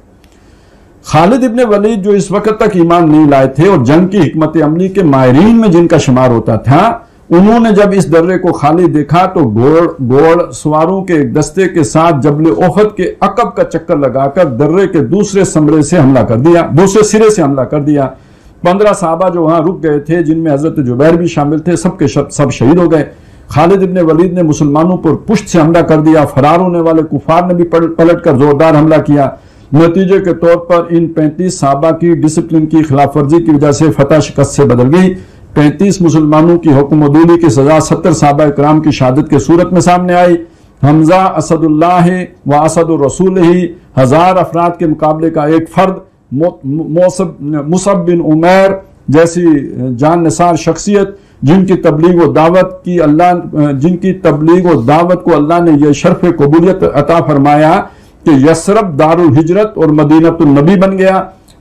खालिद इब्न वलीद जो इस वक्त तक ईमान नहीं लाए थे और जंग की हिकमत अमली के माहिरीन में जिनका शुमार होता था, उन्होंने जब इस दर्रे को खाली देखा तो घोड़ घोड़ सवारों के एक दस्ते के साथ जबल ओहद के अकब का चक्कर लगाकर दर्रे के दूसरे समरे से हमला कर दिया, दूसरे सिरे से हमला कर दिया। पंद्रह साहबा जो वहां रुक गए थे, जिनमें हजरत जुबैर भी शामिल थे, सबके सब, सब शहीद हो गए। खालिद इब्न वलीद ने मुसलमानों पर पुष्ट से हमला कर दिया, फरार होने वाले कुफार ने भी पलट कर जोरदार हमला किया। नतीजे के तौर पर इन पैंतीस साहबा की डिसिप्लिन की खिलाफ वर्जी की वजह से फतह शिकस्त से बदल गई। पैंतीस मुसलमानों की हुक्म-ए-अदूली की सजा सत्तर साहबा इकराम की शहादत के सूरत में सामने आई। हमजा असदुल्लाह व असदुर्रसूल ही हजार अफराद के मुकाबले का एक फर्द, मुसअब बिन उमैर जैसी जान निसार शख्सियत जिनकी तबलीग व दावत की अल्लाह जिनकी तबलीग व दावत को अल्लाह ने यह शर्फ कबूलियत अता फरमाया कि यसरब दारुल हिजरत और मदीनतुन नबी बन गया।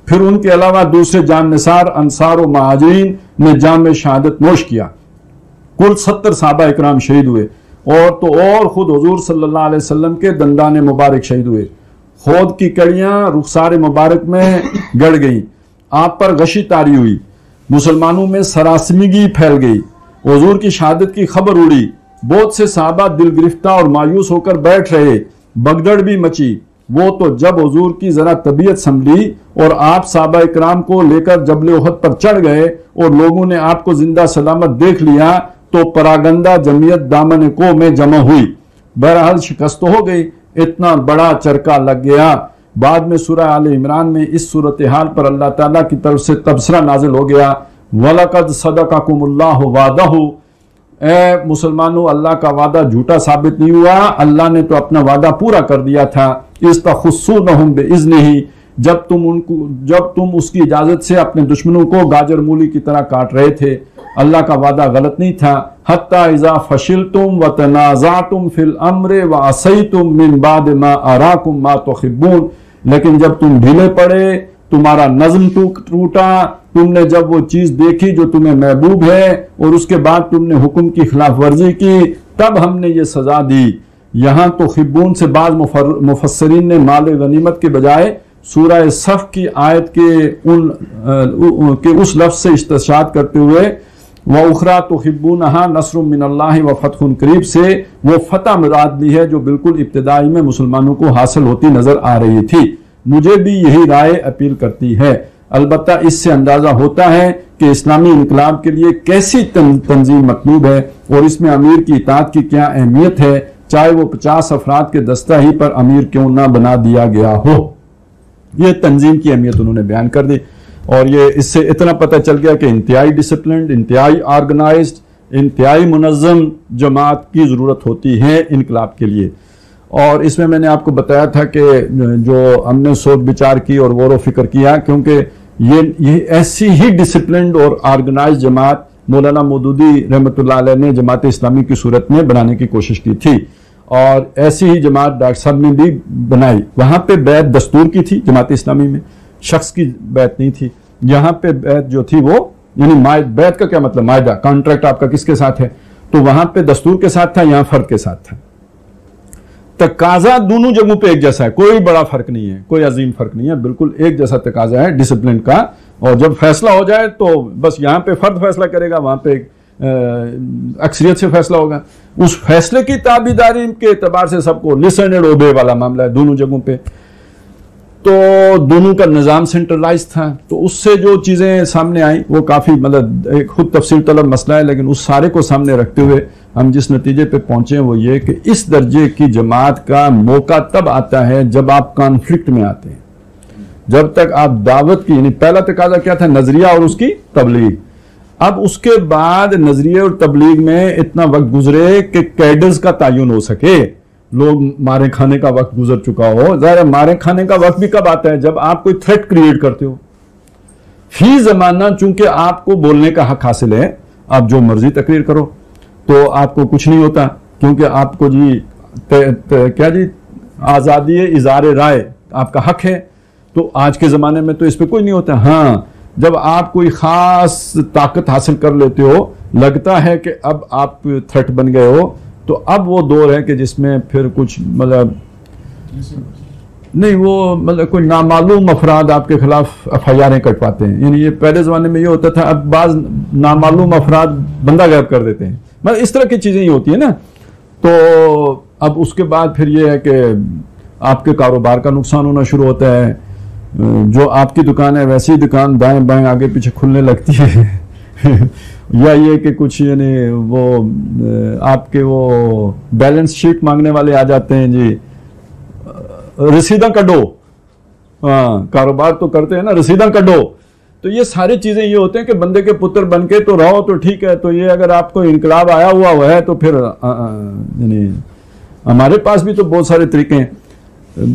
फिर उनके अलावा दूसरे जान निसार अंसार और महाजरीन ने जाम शहादत नोश किया। कुल सत्तर साहबा इकराम शहीद हुए और तो और खुद हुजूर सल्लल्लाहु अलैहि वसल्लम के दंदाने मुबारक शहीद हुए। खुद की कड़ियां रुखसार मुबारक में गड़ गई, आप पर गशी तारी हुई, मुसलमानों में सरासमीगी फैल गई, हुजूर की शहादत की खबर उड़ी। बहुत से साहबा दिल गिरफ्तार और मायूस होकर बैठ रहे, भगदड़ भी मची। वो तो जब हुजूर की जरा तबीयत संभली और आप साहबा इकराम को लेकर जबल ओहद पर चढ़ गए और लोगों ने आपको जिंदा सलामत देख लिया तो परागंदा जमीयत दामन को में जमा हुई। बहरहाल शिकस्त हो गई, इतना बड़ा चरका लग गया। बाद में सूरह आल इमरान में इस सूरत हाल पर अल्लाह ताला की तरफ से तबसरा नाजिल हो गया, वलकद सदककुमुल्लाहु वादहु, ए मुसलमानों अल्लाह का वादा झूठा साबित नहीं हुआ, अल्लाह ने तो अपना वादा पूरा कर दिया था। इस्तखुस्सूनहुम बिइज़्निही, जब तुम उनको जब तुम उसकी इजाजत से अपने दुश्मनों को गाजर मूली की तरह काट रहे थे, अल्लाह का वादा गलत नहीं था। हत्ता इज़ा फशिलतुम व तनाज़अतुम फिल अम्र व असयतुम मिन बाद मा अराकुम मा तुहिब्बून, लेकिन जब तुम ढीले पड़े, तुम्हारा नज़म टूटा, तुमने जब वो चीज देखी जो तुम्हें महबूब है और उसके बाद तुमने हुक्म की खिलाफ वर्जी की, तब हमने ये सजा दी। यहाँ तो हिब्बून से बाद मुफस्सरीन ने माल गनीमत के बजाय सूरह सफ की आयत के उन आ, के उस लफ्ज़ से इस्तिशाद करते हुए व उखरा तो हिब्बूनहा नसरुम मिनल्लाहि व फतहुन करीब से वो फतह मुराद ली है जो बिल्कुल इब्तदाई में मुसलमानों को हासिल होती नजर आ रही थी। मुझे भी यही राय अपील करती है। अलबत्ता इससे अंदाजा होता है कि इस्लामी इनकलाब के लिए कैसी तंजीम मतलूब है और इसमें अमीर की इताअत की क्या अहमियत है। चाहे वो पचास अफराद के दस्ता ही पर अमीर क्यों ना बना दिया गया हो। ये तंजीम की अहमियत उन्होंने बयान कर दी और ये इससे इतना पता चल गया कि इंतहाई डिसिप्लिन, इंतहाई आर्गेनाइज्ड, इंतहाई मुनज़्ज़म जमात की ज़रूरत होती है इनकलाब के लिए। और इसमें मैंने आपको बताया था कि जो हमने सोच विचार की और गौर व फिक्र किया, क्योंकि ये ये ऐसी ही डिसिप्लिन और आर्गेनाइज जमात मौलाना मौदूदी रहमतुल्लाह अलैह ने जमात इस्लामी की सूरत में बनाने की कोशिश की थी और ऐसी ही जमात डॉक्टर साहब ने भी बनाई। वहाँ पे बैत दस्तूर की थी, जमात इस्लामी में शख्स की बैत नहीं थी। यहाँ पे बैत जो थी वो यानी माय, बैत का क्या मतलब, मायदा कॉन्ट्रैक्ट आपका किसके साथ है, तो वहाँ पे दस्तूर के साथ था, यहाँ फ़र्द के साथ था। तकाजा दोनों जगहों पे एक जैसा है, कोई बड़ा फ़र्क नहीं है, कोई अजीम फ़र्क नहीं है, बिल्कुल एक जैसा तकाजा है डिसिप्लिन का। और जब फैसला हो जाए तो बस यहाँ पे फ़र्द फैसला करेगा, वहाँ पे अक्सरियत से फैसला होगा। उस फैसले की ताबीदारी के एतबार से सबको लिसन एंड ओबे वाला मामला है दोनों जगहों पे। तो दोनों का निज़ाम सेंट्रलाइज था, तो उससे जो चीज़ें सामने आई वो काफ़ी मतलब एक खुद तफसील तलब मसला है, लेकिन उस सारे को सामने रखते हुए हम जिस नतीजे पे पहुँचे वो ये कि इस दर्जे की जमात का मौका तब आता है जब आप कॉन्फ्लिक्ट में आते हैं। जब तक आप दावत की, यानी पहला तकाजा क्या था, नज़रिया और उसकी तबलीग। अब उसके बाद नज़रिए और तबलीग में इतना वक्त गुजरे कि कैडर्स का तयन हो सके, लोग मारे खाने का वक्त गुजर चुका हो। ज़ाहिर मारे खाने का वक्त भी कब आता है, जब आप कोई थ्रेट क्रिएट करते हो। फी ज़माना चूंकि आपको बोलने का हक हासिल है, आप जो मर्जी तकरीर करो तो आपको कुछ नहीं होता, क्योंकि आपको जी ते, ते, क्या जी आज़ादी इज़ारे राय आपका हक है। तो आज के ज़माने में तो इस पर कोई नहीं होता। हाँ, जब आप कोई ख़ास ताकत हासिल कर लेते हो, लगता है कि अब आप थ्रेट बन गए हो, तो अब वो दौर है कि जिसमें फिर कुछ मतलब नहीं, वो मतलब कोई नामालूम अफराद आपके खिलाफ एफ आई आरें कट पाते हैं। यानी ये पहले ज़माने में ये होता था, अब बाज़ नामालूम अफराद बंदा गायब कर देते हैं, मतलब इस तरह की चीज़ें ही होती है ना। तो अब उसके बाद फिर ये है कि आपके कारोबार का नुकसान होना शुरू होता है, जो आपकी दुकान है वैसी दुकान दाएं बाएं आगे पीछे खुलने लगती है या ये कि कुछ यानी वो आपके वो बैलेंस शीट मांगने वाले आ जाते हैं, जी रसीदा कटो। हाँ, कारोबार तो करते हैं ना, रसीदा कटो। तो ये सारी चीज़ें ये होते हैं कि बंदे के पुत्र बन के तो रहो तो ठीक है, तो ये अगर आपको इनकलाब आया हुआ हुआ है तो फिर यानी हमारे पास भी तो बहुत सारे तरीके हैं।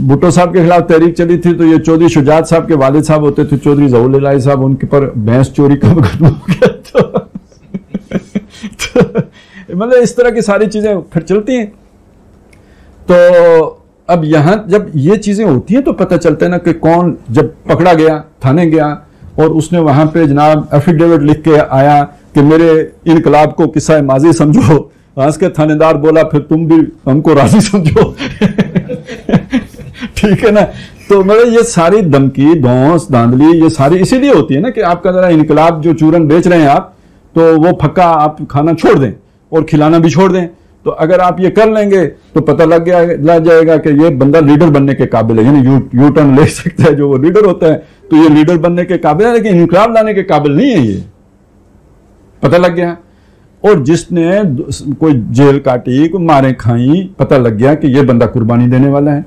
भुट्टो साहब के खिलाफ तहरीक चली थी तो ये चौधरी शुजात साहब के वालिद साहब होते थे, चौधरी जहूर इलाही साहब, उनके पर भैंस चोरी का मुकदमा हो गया। तो, तो मतलब इस तरह की सारी चीज़ें फिर चलती हैं। तो अब यहाँ जब ये चीज़ें होती हैं तो पता चलता है ना कि कौन जब पकड़ा गया, थाने गया और उसने वहाँ पे जनाब एफिडेविट लिख के आया कि मेरे इनकलाब को किस्सा माजी समझो, आज के थानेदार बोला फिर तुम भी हमको राजी समझो ठीक है ना। तो मतलब ये सारी धमकी, धौंस, धांधली ये सारी इसीलिए होती है ना कि आपका जरा इनकलाब जो चूरन बेच रहे हैं आप, तो वो फक्का आप खाना छोड़ दें और खिलाना भी छोड़ दें। तो अगर आप ये कर लेंगे तो पता लग गया लग जाएगा कि ये बंदा लीडर बनने के काबिल है, यानी यू यू टर्न ले सकता है जो वो लीडर होता है, तो ये लीडर बनने के काबिल है लेकिन इनकलाब लाने के काबिल नहीं है, ये पता लग गया। और जिसने कोई जेल काटी, कोई मारें खाई, पता लग गया कि यह बंदा कुर्बानी देने वाला है।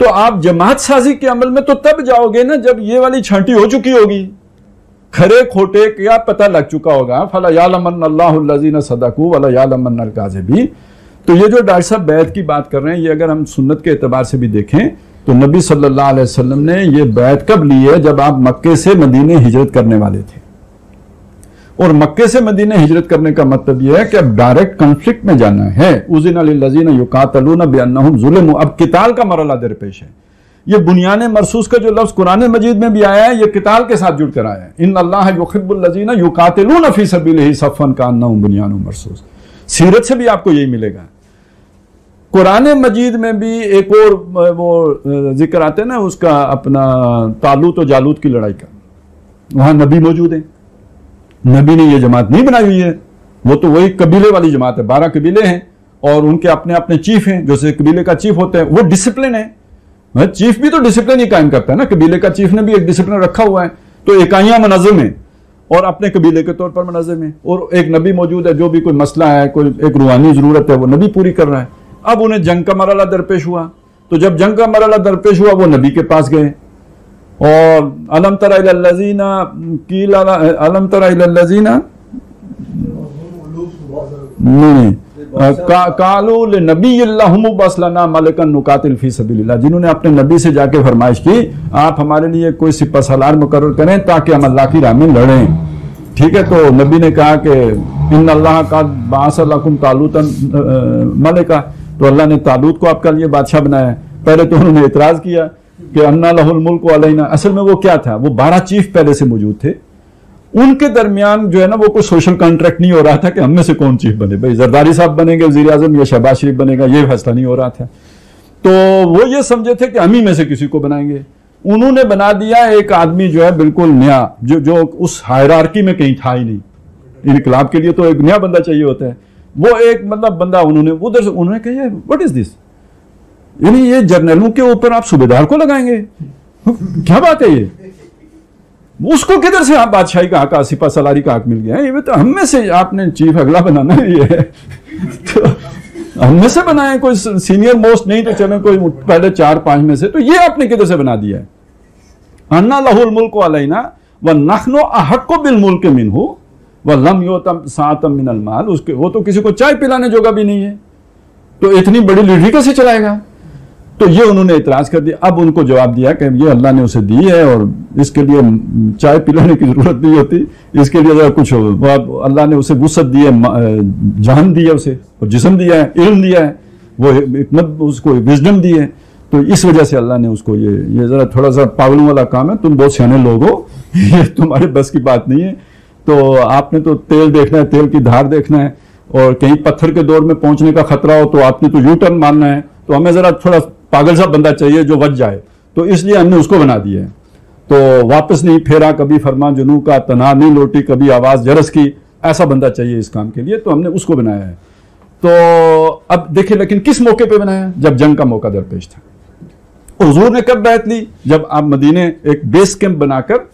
तो आप जमात साजी के अमल में तो तब जाओगे ना जब ये वाली छांटी हो चुकी होगी, खरे खोटे क्या पता लग चुका होगा। फला यालमन अल्लाहुल्लज़ीना सदकू वला यालमन अलकाज़िबीन। तो ये जो डॉक्टर साहब बैत की बात कर रहे हैं, ये अगर हम सुन्नत के एतबार से भी देखें तो नबी सल्लल्लाहु अलैहि वसल्लम ने ये बैत कब ली है, जब आप मक्के से मदीने हिजरत करने वाले थे। और मक्के से मदीने हिजरत करने का मतलब यह है कि अब डायरेक्ट कॉन्फ्लिक्ट में जाना है। उज़िना लिल्लज़ीना युक़ातलूना बिअन्नहुम ज़ुलिमू, अब किताल का मरला दरपेश है। ये बुनियाने मरसूस का जो लफ्ज़ कुरान मजीद में भी आया है, ये किताल के साथ जुड़ कर आया है। इन्नल्लाह युहिब्बुल लज़ीना युक़ातिलूना फ़ी सबिलिही सफ़्फ़न कअन्नहुम बुनियानुम मरसूस। सीरत से भी आपको यही मिलेगा। कुरान मजीद में भी एक और वो जिक्र आते हैं ना उसका, अपना तालूत और जालूत की लड़ाई का, वहाँ नबी मौजूद है। नबी ने ये जमात नहीं बनाई हुई है, वो तो वही कबीले वाली जमात है। बारह कबीले हैं और उनके अपने अपने चीफ हैं, जैसे कबीले का चीफ होता है वो डिसिप्लिन है, चीफ भी तो डिसिप्लिन ही कायम करता है ना, कबीले का चीफ ने भी एक डिसिप्लिन रखा हुआ है। तो इकाइयाँ मुनज़्ज़म हैं और अपने कबीले के तौर पर मुनज़्ज़म है, और एक नबी मौजूद है, जो भी कोई मसला है, कोई एक रूहानी ज़रूरत है, वो नबी पूरी कर रहा है। अब उन्हें जंग का मरहला दरपेश हुआ, तो जब जंग का मरहला दरपेश हुआ वो नबी के पास गए और अलम तरा इलल्लज़ीना क़ील अलम तरा इलल्लज़ीना नहीं कालू नबीना मलकन नुकातिल फी सबीलिल्लाह, जिन्होंने अपने नबी से जाके फरमाइश की आप हमारे लिए कोई सिपह सलार मुकर्रर करें ताकि हम अल्लाह की राह में लड़ें। ठीक है, तो नबी ने कहा कि इन्नल्लाह का बासलकुम तालूतन मलका, तो अल्लाह ने तालूत को आपका लिए बादशाह बनाया। पहले तो उन्होंने एतराज़ किया कि अन्ना लहुल मुल्क अलैना, असल में वो क्या था, वो बारह चीफ पहले से मौजूद थे, उनके दरमियान जो है ना वो कोई सोशल कॉन्ट्रैक्ट नहीं हो रहा था कि हम में से कौन चीफ बने, भाई जरदारी साहब बनेंगे वजीर आजम या शहबाज शरीफ बनेगा, ये फैसला नहीं हो रहा था। तो वो ये समझे थे कि हम ही में से किसी को बनाएंगे, उन्होंने बना दिया एक आदमी जो है बिल्कुल नया, जो जो उस हायरार्की में कहीं था ही नहीं, इनकलाब के लिए तो एक नया बंदा चाहिए होता है, वो एक मतलब बंदा उन्होंने उधर से उन्होंने कहा व्हाट इज दिस, यानी ये जर्नलों के ऊपर आप सूबेदार को लगाएंगे, क्या बात है ये, उसको किधर से आप बादशाही का हक सिपा सलारी का हक मिल गया है, ये तो हम में से आपने चीफ अगला बनाना है ये है। तो हम में से बनाए, कोई सीनियर मोस्ट नहीं तो चले कोई पहले चार पांच में से, तो ये आपने किधर से बना दिया है। अन्ना लहुल मुल्क अलैना व नखनो अहक्को बिल मुल्क मिनहु व लम योतम सातम मिनल माल, उसके वो तो किसी को चाय पिलाने जोगा भी नहीं है, तो इतनी बड़ी लीडरी कैसे चलाएगा। तो ये उन्होंने इतराज कर दिया। अब उनको जवाब दिया कि ये अल्लाह ने उसे दी है और इसके लिए चाय पिलाने की जरूरत नहीं होती, इसके लिए कुछ हो, अल्लाह ने उसे वुसअत दी है, जान दी है उसे और जिस्म दिया है, इल्म दिया है, वो हिकमत उसको विजडम दी है, तो इस वजह से अल्लाह ने उसको ये ये जरा थोड़ा सा पागलों वाला काम है, तुम बहुत सियाने लोग हो, ये तुम्हारे बस की बात नहीं है, तो आपने तो तेल देखना है, तेल की धार देखना है, और कहीं पत्थर के दौर में पहुंचने का खतरा हो तो आपने तो यू टर्न मारना है, तो हमें जरा थोड़ा पागल सा बंदा चाहिए जो बच जाए, तो इसलिए हमने उसको बना दिया है। तो वापस नहीं फेरा कभी फरमा जुनू का, तना नहीं लौटी कभी आवाज़ जरस की, ऐसा बंदा चाहिए इस काम के लिए, तो हमने उसको बनाया है। तो अब देखिए लेकिन किस मौके पे बनाया, जब जंग का मौका दरपेश था। हुजूर ने कब बैत ली, जब आप मदीने एक बेस कैंप बनाकर,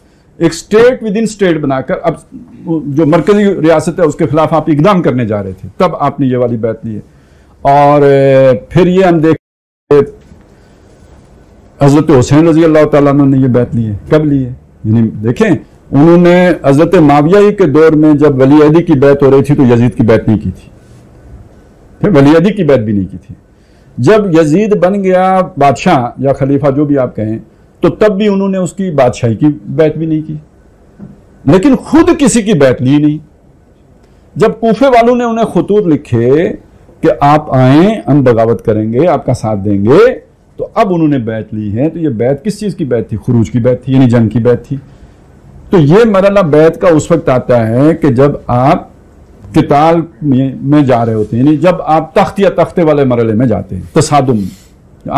एक स्टेट विद इन स्टेट बनाकर, अब जो मरकजी रियासत है उसके खिलाफ आप इकदाम करने जा रहे थे, तब आपने ये वाली बैत ली है। और फिर ये हम देख हज़रत हुसैन रजी अल्लाह ताला ने ये बैत ली है, कब ली है, यानी देखें उन्होंने हज़रत माविया के दौर में जब वली अहदी की बैत हो रही थी तो यजीद की बैत नहीं की थी, फिर वली अहदी की बैत भी नहीं की थी, जब यजीद बन गया बादशाह या खलीफा जो भी आप कहें, तो तब भी उन्होंने उसकी बादशाही की बैत भी नहीं की, लेकिन खुद किसी की बैत ली नहीं। जब कूफे वालों ने उन्हें खतूत लिखे कि आप आए हम बगावत करेंगे आपका साथ देंगे, तो अब उन्होंने बैत ली है, तो ये बैत किस चीज़ की बैत थी, खुरूज की बैत थी, यानी जंग की बैत थी। तो ये मरला बैत का उस वक्त आता है कि जब आप किताल में जा रहे होते हैं, यानी जब आप तख्त या तख्ते वाले मरले में जाते हैं, तसादुम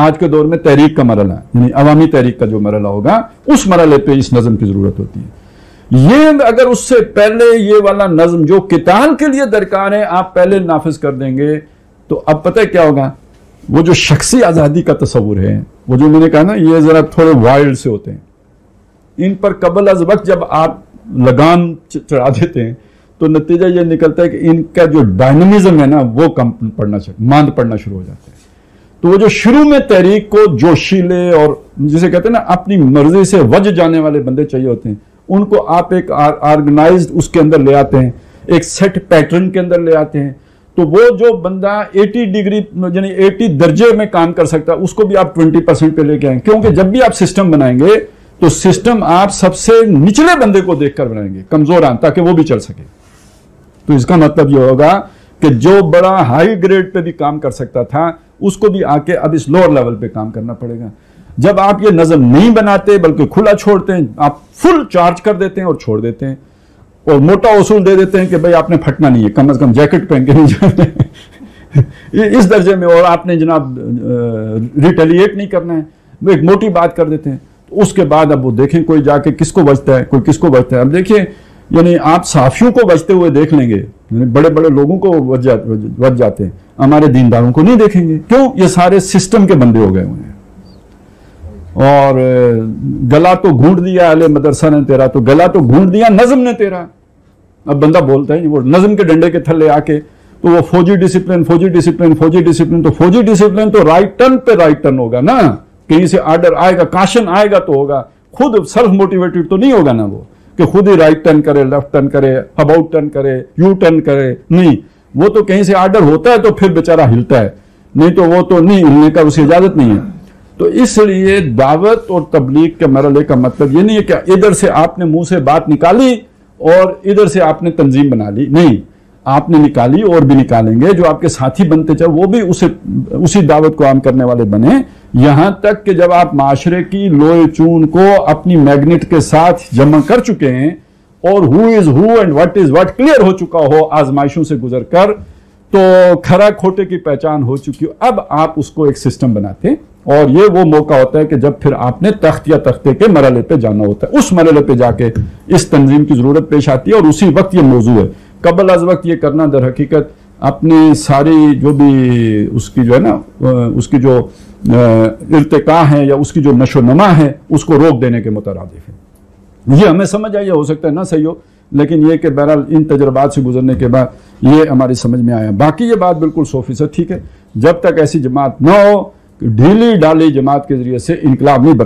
आज के दौर में तहरीक का मरला, यानी अवामी तहरीक का जो मरला होगा उस मरले पे इस नज़म की ज़रूरत होती है। ये अगर उससे पहले ये वाला नज़म जो किताल के लिए दरकार है आप पहले नाफिज कर देंगे, तो अब पता है क्या होगा, वो जो शख्सी आज़ादी का तस्वुर है, वो जो मैंने कहा ना ये ज़रा थोड़े वाइल्ड से होते हैं, इन पर कबल अज वक्त जब आप लगाम चढ़ा देते हैं तो नतीजा ये निकलता है कि इनका जो डायनमिज़म है ना वो कम पड़ना मांद पड़ना शुरू हो जाता है। तो वो जो शुरू में तहरीक को जोशीले और जिसे कहते हैं ना अपनी मर्जी से वज जाने वाले बंदे चाहिए होते हैं, उनको आप एक ऑर्गेनाइज उसके अंदर ले आते हैं, एक सेट पैटर्न के अंदर ले आते हैं, तो वो जो बंदा अस्सी डिग्री यानी अस्सी दर्जे में काम कर सकता है उसको भी आप बीस परसेंट पे लेके आएंगे, क्योंकि जब भी आप सिस्टम बनाएंगे तो सिस्टम आप सबसे निचले बंदे को देखकर बनाएंगे, कमजोर आन, ताकि वो भी चल सके। तो इसका मतलब ये होगा कि जो बड़ा हाई ग्रेड पे भी काम कर सकता था उसको भी आके अब इस लोअर लेवल पे काम करना पड़ेगा। जब आप ये नजम नहीं बनाते बल्कि खुला छोड़ते हैं, आप फुल चार्ज कर देते हैं और छोड़ देते हैं और मोटा उसूल दे देते हैं कि भाई आपने फटना नहीं है, कम से कम जैकेट पहन के नहीं जाना इस दर्जे में, और आपने जनाब रिटेलिएट नहीं करना है, वो एक मोटी बात कर देते हैं। तो उसके बाद अब वो देखें कोई जाके किसको बचता है, कोई किसको बचता है। अब देखिए यानी आप साफियों को बचते हुए देख लेंगे, बड़े बड़े लोगों को बच जा, बच जाते हैं, हमारे दीनदारों को नहीं देखेंगे, क्यों, ये सारे सिस्टम के बंदे हो गए हुए हैं। और गला तो घूंट दिया अहले मदरसा ने तेरा, तो गला तो घूंट दिया नज़म ने तेरा, अब बंदा बोलता है वो नज़म के डंडे के थल्ले आके तो वो फौजी डिसिप्लिन फौजी डिसिप्लिन फौजी डिसिप्लिन तो फौजी डिसिप्लिन तो राइट टर्न पे राइट टर्न होगा ना, कहीं से आर्डर आएगा, काशन आएगा तो होगा, खुद सेल्फ मोटिवेटेड तो नहीं होगा ना वो कि खुद ही राइट टर्न करे, लेफ्ट टर्न करे, अबाउट टर्न करे, यू टर्न करे, नहीं वो तो कहीं से आर्डर होता है तो फिर बेचारा हिलता है, नहीं तो वो तो नहीं हिलने का उसे इजाजत नहीं है। तो इसलिए दावत और तबलीग के मरहले का मतलब ये नहीं है कि इधर से आपने मुंह से बात निकाली और इधर से आपने तंजीम बना ली, नहीं आपने निकाली और भी निकालेंगे, जो आपके साथी बनते चाहे वो भी उसे उसी दावत को आम करने वाले बने, यहां तक कि जब आप माशरे की लोए चून को अपनी मैग्नेट के साथ जमा कर चुके हैं और who is who and what is what clear हो चुका हो, आजमाइशों से गुजर कर तो खरा खोटे की पहचान हो चुकी हो, अब आप उसको एक सिस्टम बनाते और ये वो मौका होता है कि जब फिर आपने तख्त या तख्ते के मरहले पे जाना होता है, उस मरहले पे जाके इस तंजीम की जरूरत पेश आती है और उसी वक्त ये मौजू है। कबल अज वक्त ये करना दर हकीकत अपनी सारी जो भी उसकी जो है ना उसकी जो इर्तिका है या उसकी जो नशोनमा है उसको रोक देने के मुतरादिफ है। ये हमें समझ आइए, हो सकता है ना सही हो, लेकिन यह कि बहरहाल इन तजर्बात से गुजरने के बाद ये हमारी समझ में आया। बाकी ये बात बिल्कुल सौ फीसद ठीक है, जब तक ऐसी जमात ना हो ढीली डाली जमात के जरिए से इनकलाब नहीं बना।